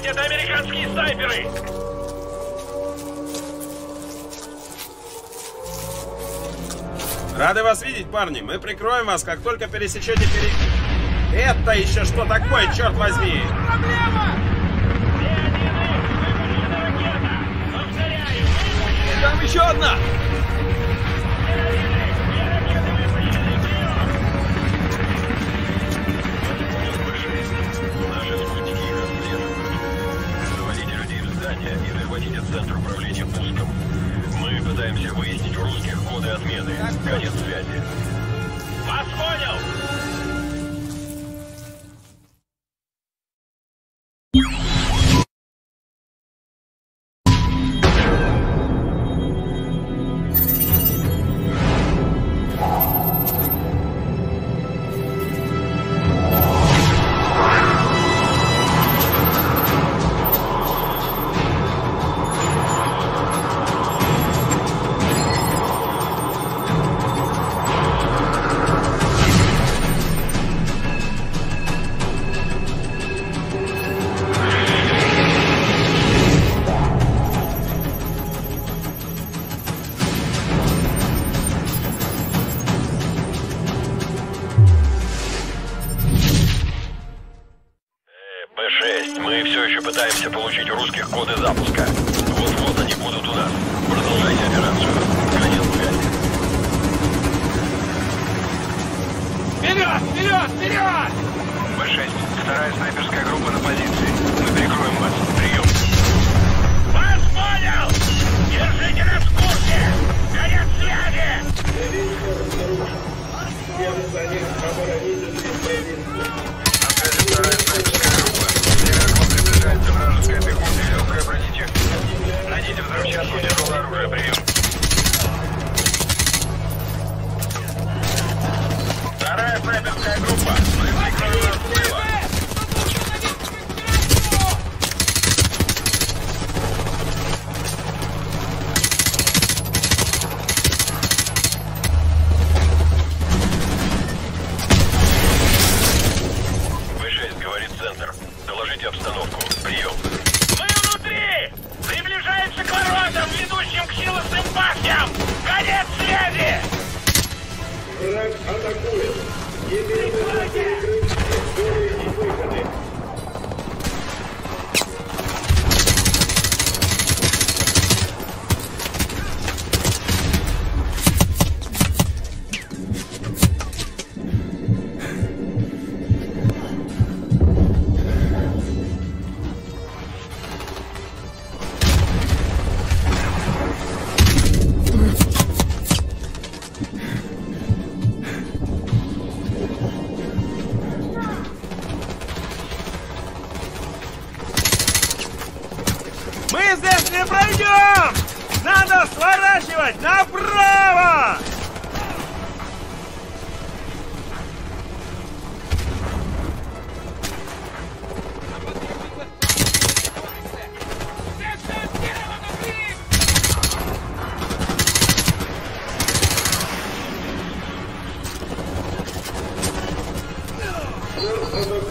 Стрелять! Это американские снайперы! Рады вас видеть, парни. Мы прикроем вас, как только пересечете пере... Это еще что такое, а, черт возьми? Проблема! И там еще одна! Центр управления пуском. Мы пытаемся выяснить у русских коды отмены. Конец связи. Вас понял!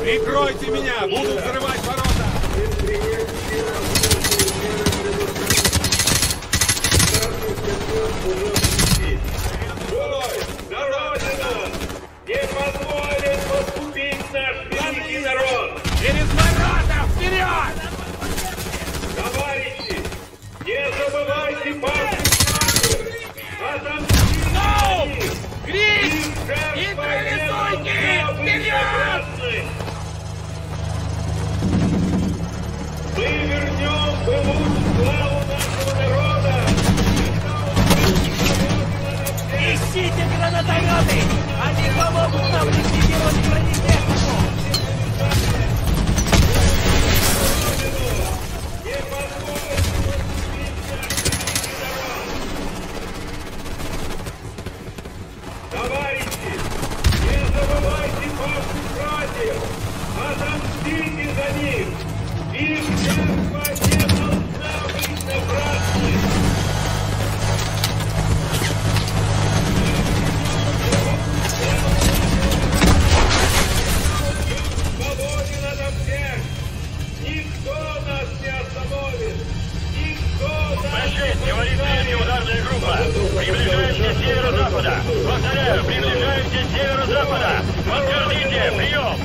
Прикройте меня! Буду взрывать ворота! Волод, дороже нам! Не позволит поступить наш великий народ! Через ворота! Вперед! Товарищи! Не забывайте партию! Соуп! Гриффин! Нейтрализуйте! Вперед! Мы вернем былую славу нашего народа! Ищите гранатометы! Они помогут нам ликвидировать бронетехнику! Не позволят поступить! Товарищи, не забывайте ваших братьев! Отомстите за них! И вся победа должна быть напрасной! Уэй шесть, эволюционная ударная группа. Приближаемся с северо-запада. Повторяю, приближаемся с северо-запада. Подтвердите, прием.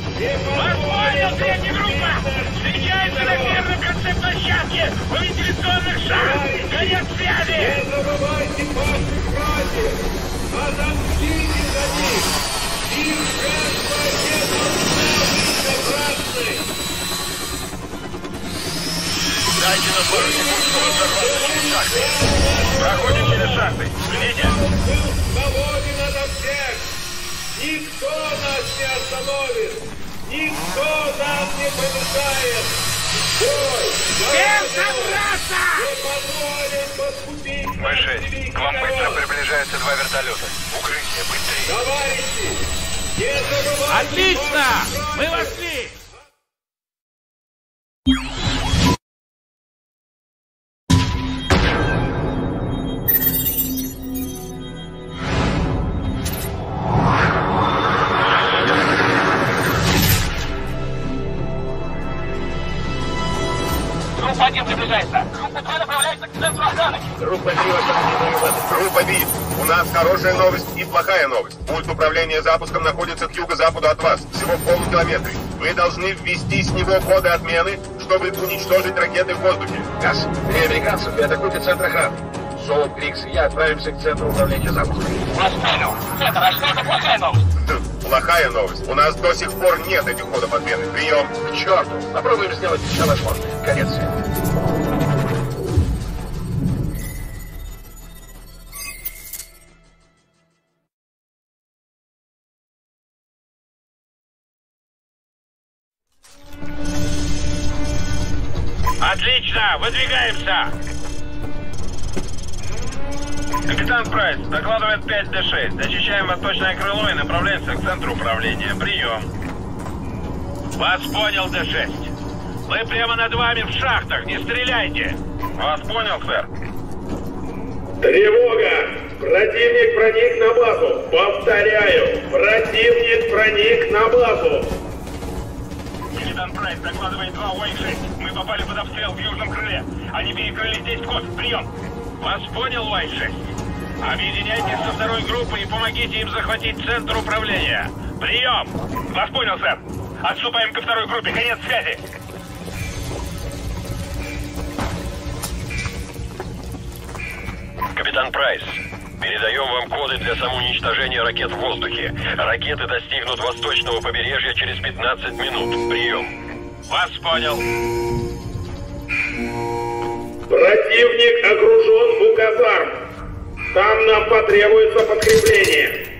Подходит третья группа. Встречается на первом конце площадки. У вентиляционных шахт. Конец связи. Не забывайте ваших братьев. Отомстите за них. Их жертва не дайте на пару секунд, чтобы проходим через шахты. Проходим через шахты. Ждите. Свободен ото всех. Никто нас не остановит. Никто нас не помешает. Всем собраться! Не позволит подкупить. Бэ шесть, к вам быстро приближаются два вертолета. Укрытие, быстрее. Товарищи, не забывайте. Отлично! Мы вошли! Хорошая новость и плохая новость. Пульт управления запуском находится к юго-западу от вас, всего в полукилометре. Вы должны ввести с него коды отмены, чтобы уничтожить ракеты в воздухе. Газ, время Газ, атакуйте центр охраны. Соуп, Григгс и я отправимся к центру управления запуском. Вас понял. Центр, а что это плохая новость? Плохая новость. У нас до сих пор нет этих ходов отмены. Прием. К черту. Попробуем сделать все возможное. Конец света. Отлично! Выдвигаемся! Капитан Прайс, докладывает пять дэ шесть. Защищаем восточное крыло и направляемся к центру управления. Прием! Вас понял, дэ шесть. Мы прямо над вами в шахтах, не стреляйте! Вас понял, сэр. Тревога! Противник проник на базу! Повторяю! Противник проник на базу! Капитан Прайс докладывает два уэй шесть. Мы попали под обстрел в южном крыле. Они перекрыли здесь вход. Прием. Вас понял, уэй шесть. Объединяйтесь со второй группой и помогите им захватить центр управления. Прием. Вас понял, сэр. Отступаем ко второй группе. Конец связи. Капитан Прайс. Передаем вам коды для самоуничтожения ракет в воздухе. Ракеты достигнут восточного побережья через пятнадцать минут. Прием. Вас понял. Противник окружен у казарм. Там нам потребуется подкрепление.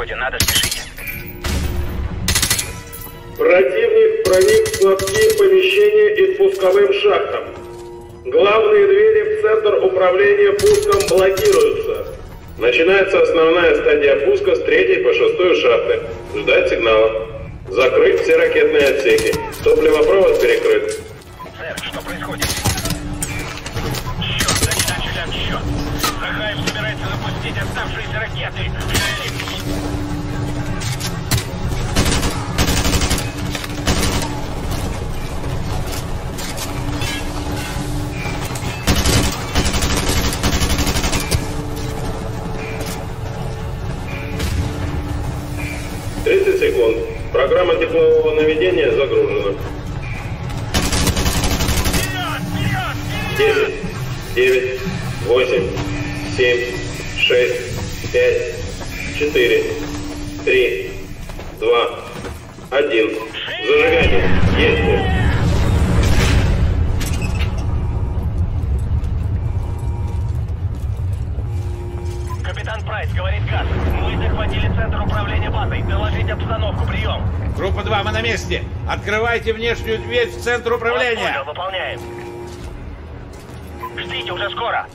подходе, надо спешить. Противник проник в складские помещения и спусковым шахтам. Главные двери в центр управления пуском блокируются. Начинается основная стадия пуска с третьей по шестую шахты. Ждать сигнала. Закрыть все ракетные отсеки. Топливопровод перекрыт. Сэр, что происходит? Черт, они начали отсчет. Захаев собирается запустить оставшиеся ракеты. тридцать секунд. Программа теплового наведения загружена. девять, девять, восемь, семь, шесть, пять, четыре, три, два, один. Зажигание. Действие. Капитан Прайс, говорит Газ. Мы захватили центр управления базой. Доложить обстановку. Прием. Группа два, мы на месте. Открывайте внешнюю дверь в центр управления. Понял, выполняем. Ждите, уже скоро.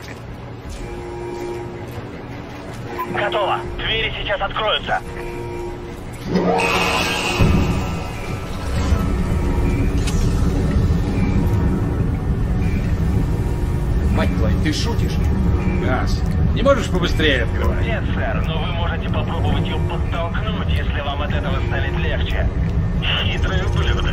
Готово. Двери сейчас откроются. Мать твою, ты шутишь? Газ, не можешь побыстрее открывать? Нет, сэр, но вы можете попробовать ее подтолкнуть, если вам от этого станет легче. Хитрый ублюдок.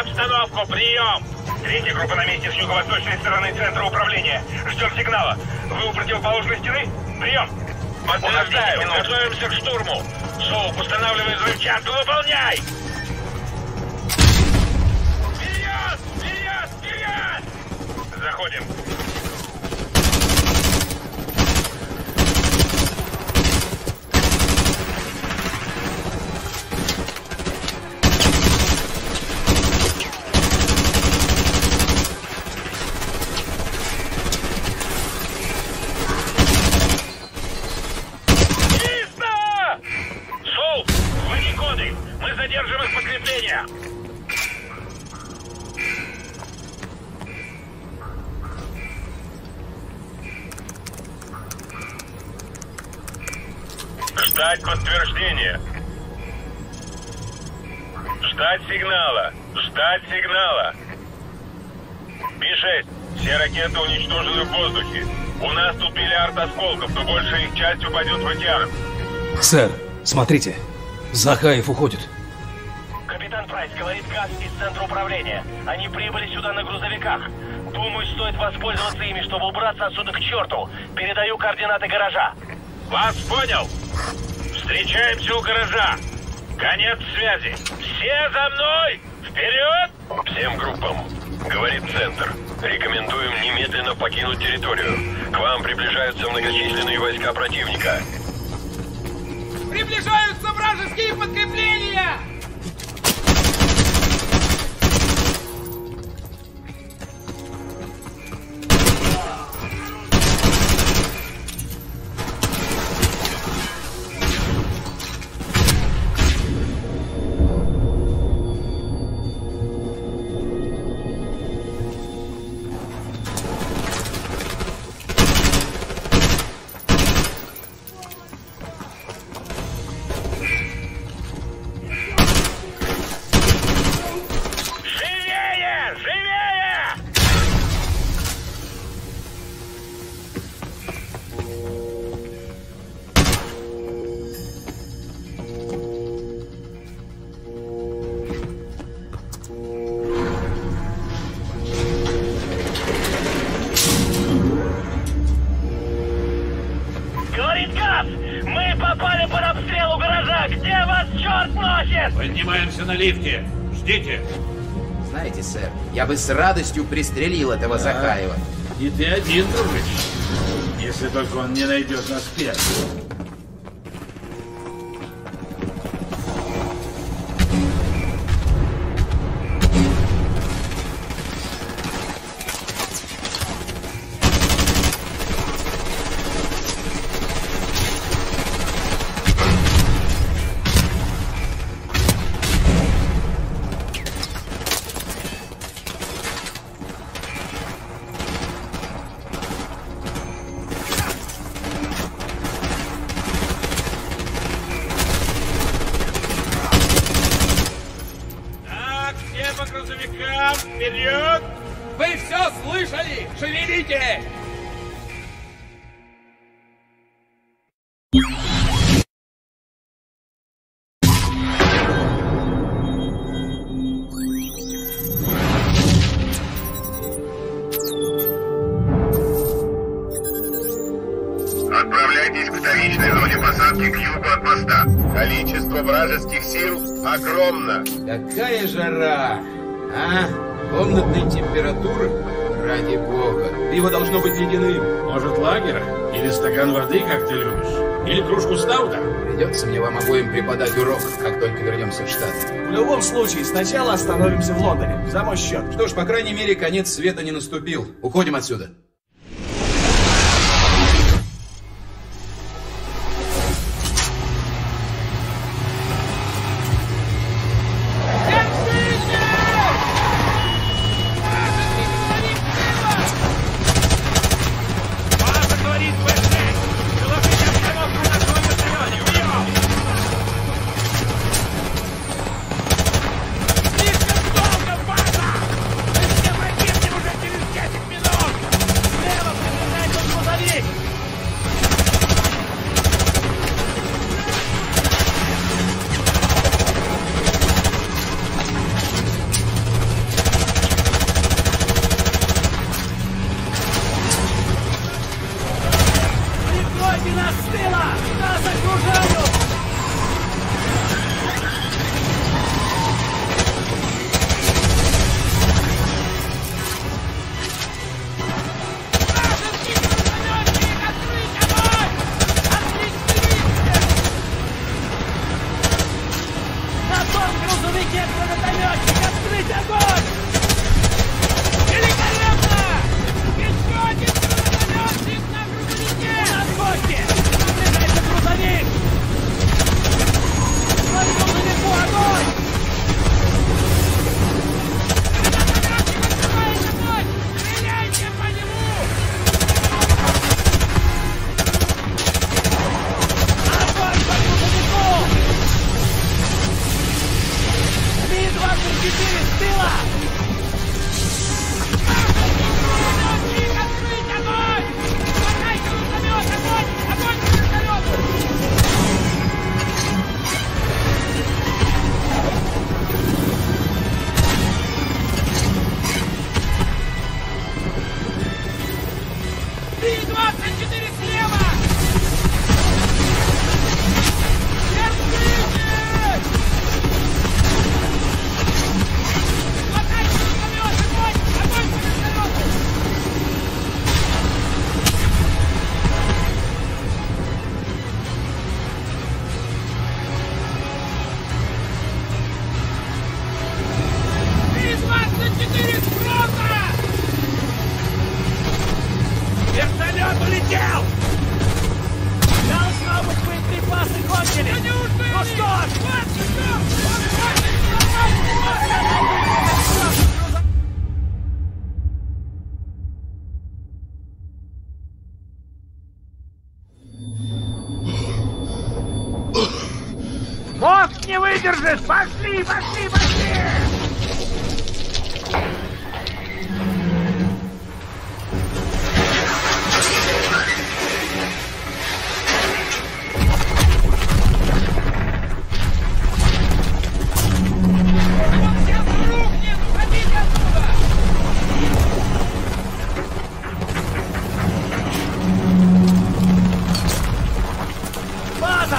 Обстановку, прием! Третья группа на месте с юго-восточной стороны центра управления. Ждем сигнала. Вы у противоположной стены? Прием! Подтверждаю, готовимся к штурму. Соуп, устанавливай взрывчатку, выполняй! Вперед! Вперед! Вперед! Заходим. Ждать подтверждения. Ждать сигнала. Ждать сигнала. би шесть. Все ракеты уничтожены в воздухе. У нас тут миллиард осколков, но большая их часть упадет в океан. Сэр, смотрите. Захаев уходит. Капитан Прайс, говорит Газ из центра управления. Они прибыли сюда на грузовиках. Думаю, стоит воспользоваться ими, чтобы убраться отсюда к черту. Передаю координаты гаража. Вас понял. Встречаемся у гаража. Конец связи. Все за мной! Вперед! Всем группам, говорит центр. Рекомендуем немедленно покинуть территорию. К вам приближаются многочисленные войска противника. Приближаются вражеские подкрепления! Молодец! Поднимаемся на лифте. Ждите. Знаете, сэр, я бы с радостью пристрелил этого а, Захаева. И ты один, дружище. Если только он не найдет нас первым. Какая жара, а? Комнатной температуры? Ради бога. Пиво должно быть ледяным. Может, лагерь? Или стакан воды, как ты любишь? Или кружку стаута? Придется мне вам обоим преподать урок, как только вернемся в Штаты. В любом случае, сначала остановимся в Лондоне. За мой счет. Что ж, по крайней мере, конец света не наступил. Уходим отсюда.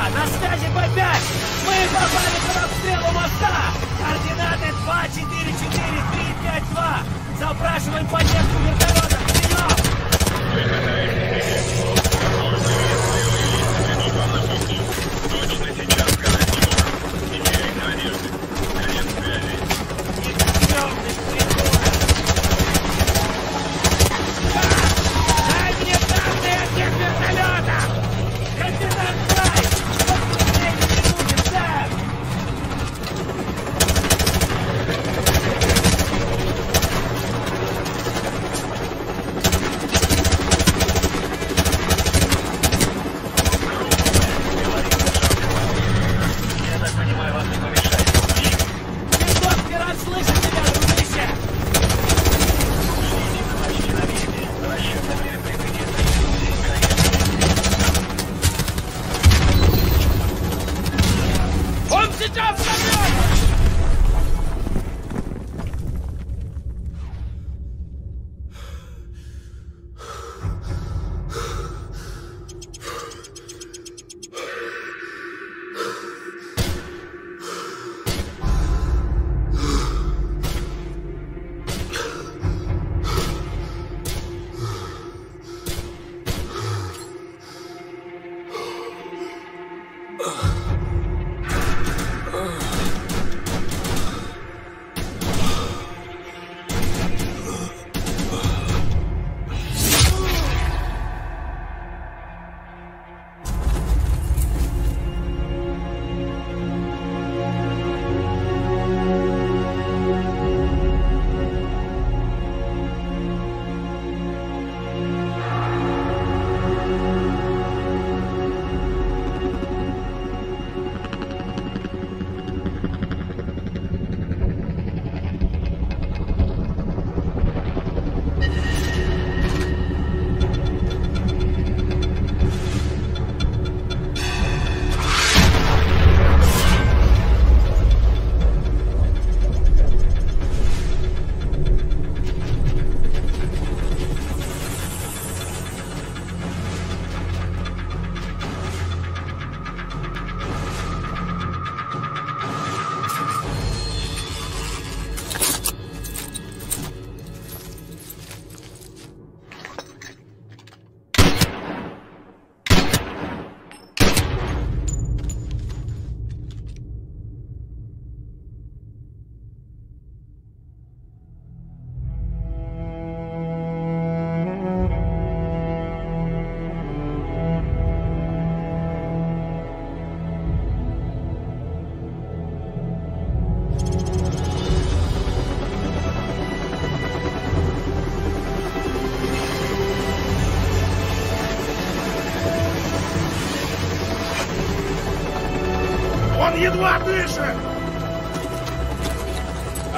На связи Б пять! Мы попали под обстрел Сюда! Координаты два четыре четыре три пять два! Запрашиваем поддержку вертолета!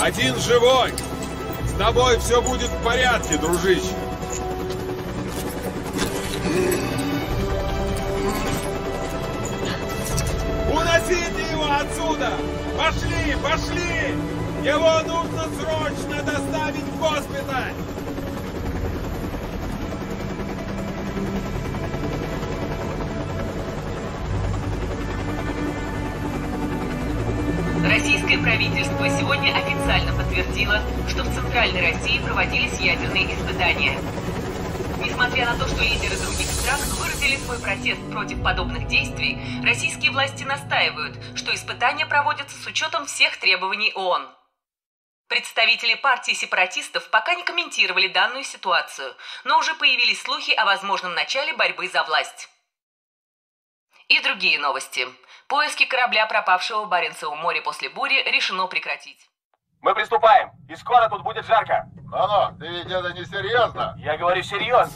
Один живой! С тобой все будет в порядке, дружище! Уносите его отсюда! Пошли, пошли! Его нужно срочно доставить в госпиталь! Российское правительство сегодня официально подтвердило, что в Центральной России проводились ядерные испытания. Несмотря на то, что лидеры других стран выразили свой протест против подобных действий, российские власти настаивают, что испытания проводятся с учетом всех требований ООН. Представители партии сепаратистов пока не комментировали данную ситуацию, но уже появились слухи о возможном начале борьбы за власть. И другие новости. Поиски корабля, пропавшего в Баренцевом море после бури, решено прекратить. Мы приступаем, и скоро тут будет жарко. Ну-ну, ты ведь это не серьезно. Я говорю серьезно.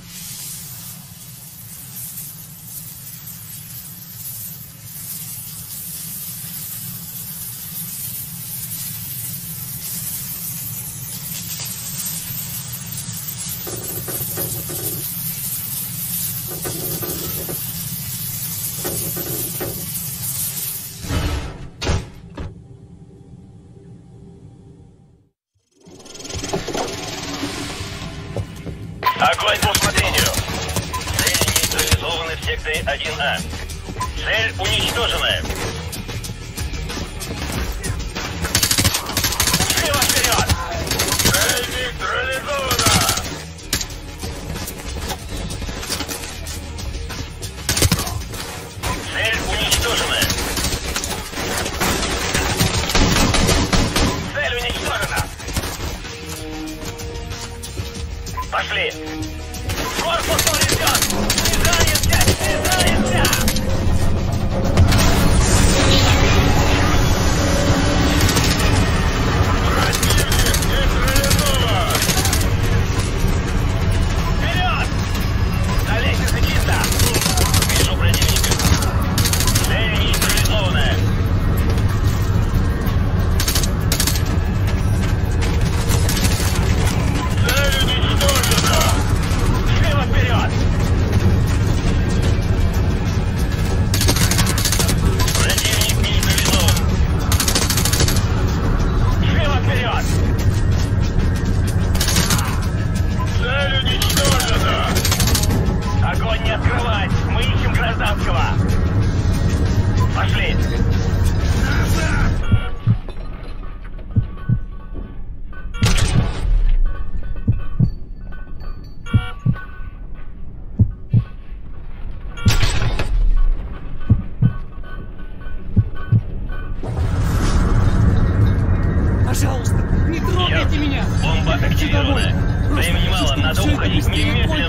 Огонь по усмотрению. Цели нейтрализованы в секторе один А. Цель уничтожена. четыре! Корпус поврежден! Снижаемся! Снижаемся! Вперед! На лестнице чисто! Вижу противника! Цель нейтрализованная! Цель уничтожена! Слева вперед! Противник нейтрализован! Слева вперед! Цель уничтожена! Огонь не открывать! Мы ищем гражданского! Пошли! Пожалуйста, не трогайте меня! Бомба активирована! Времени мало, надо уходить. Не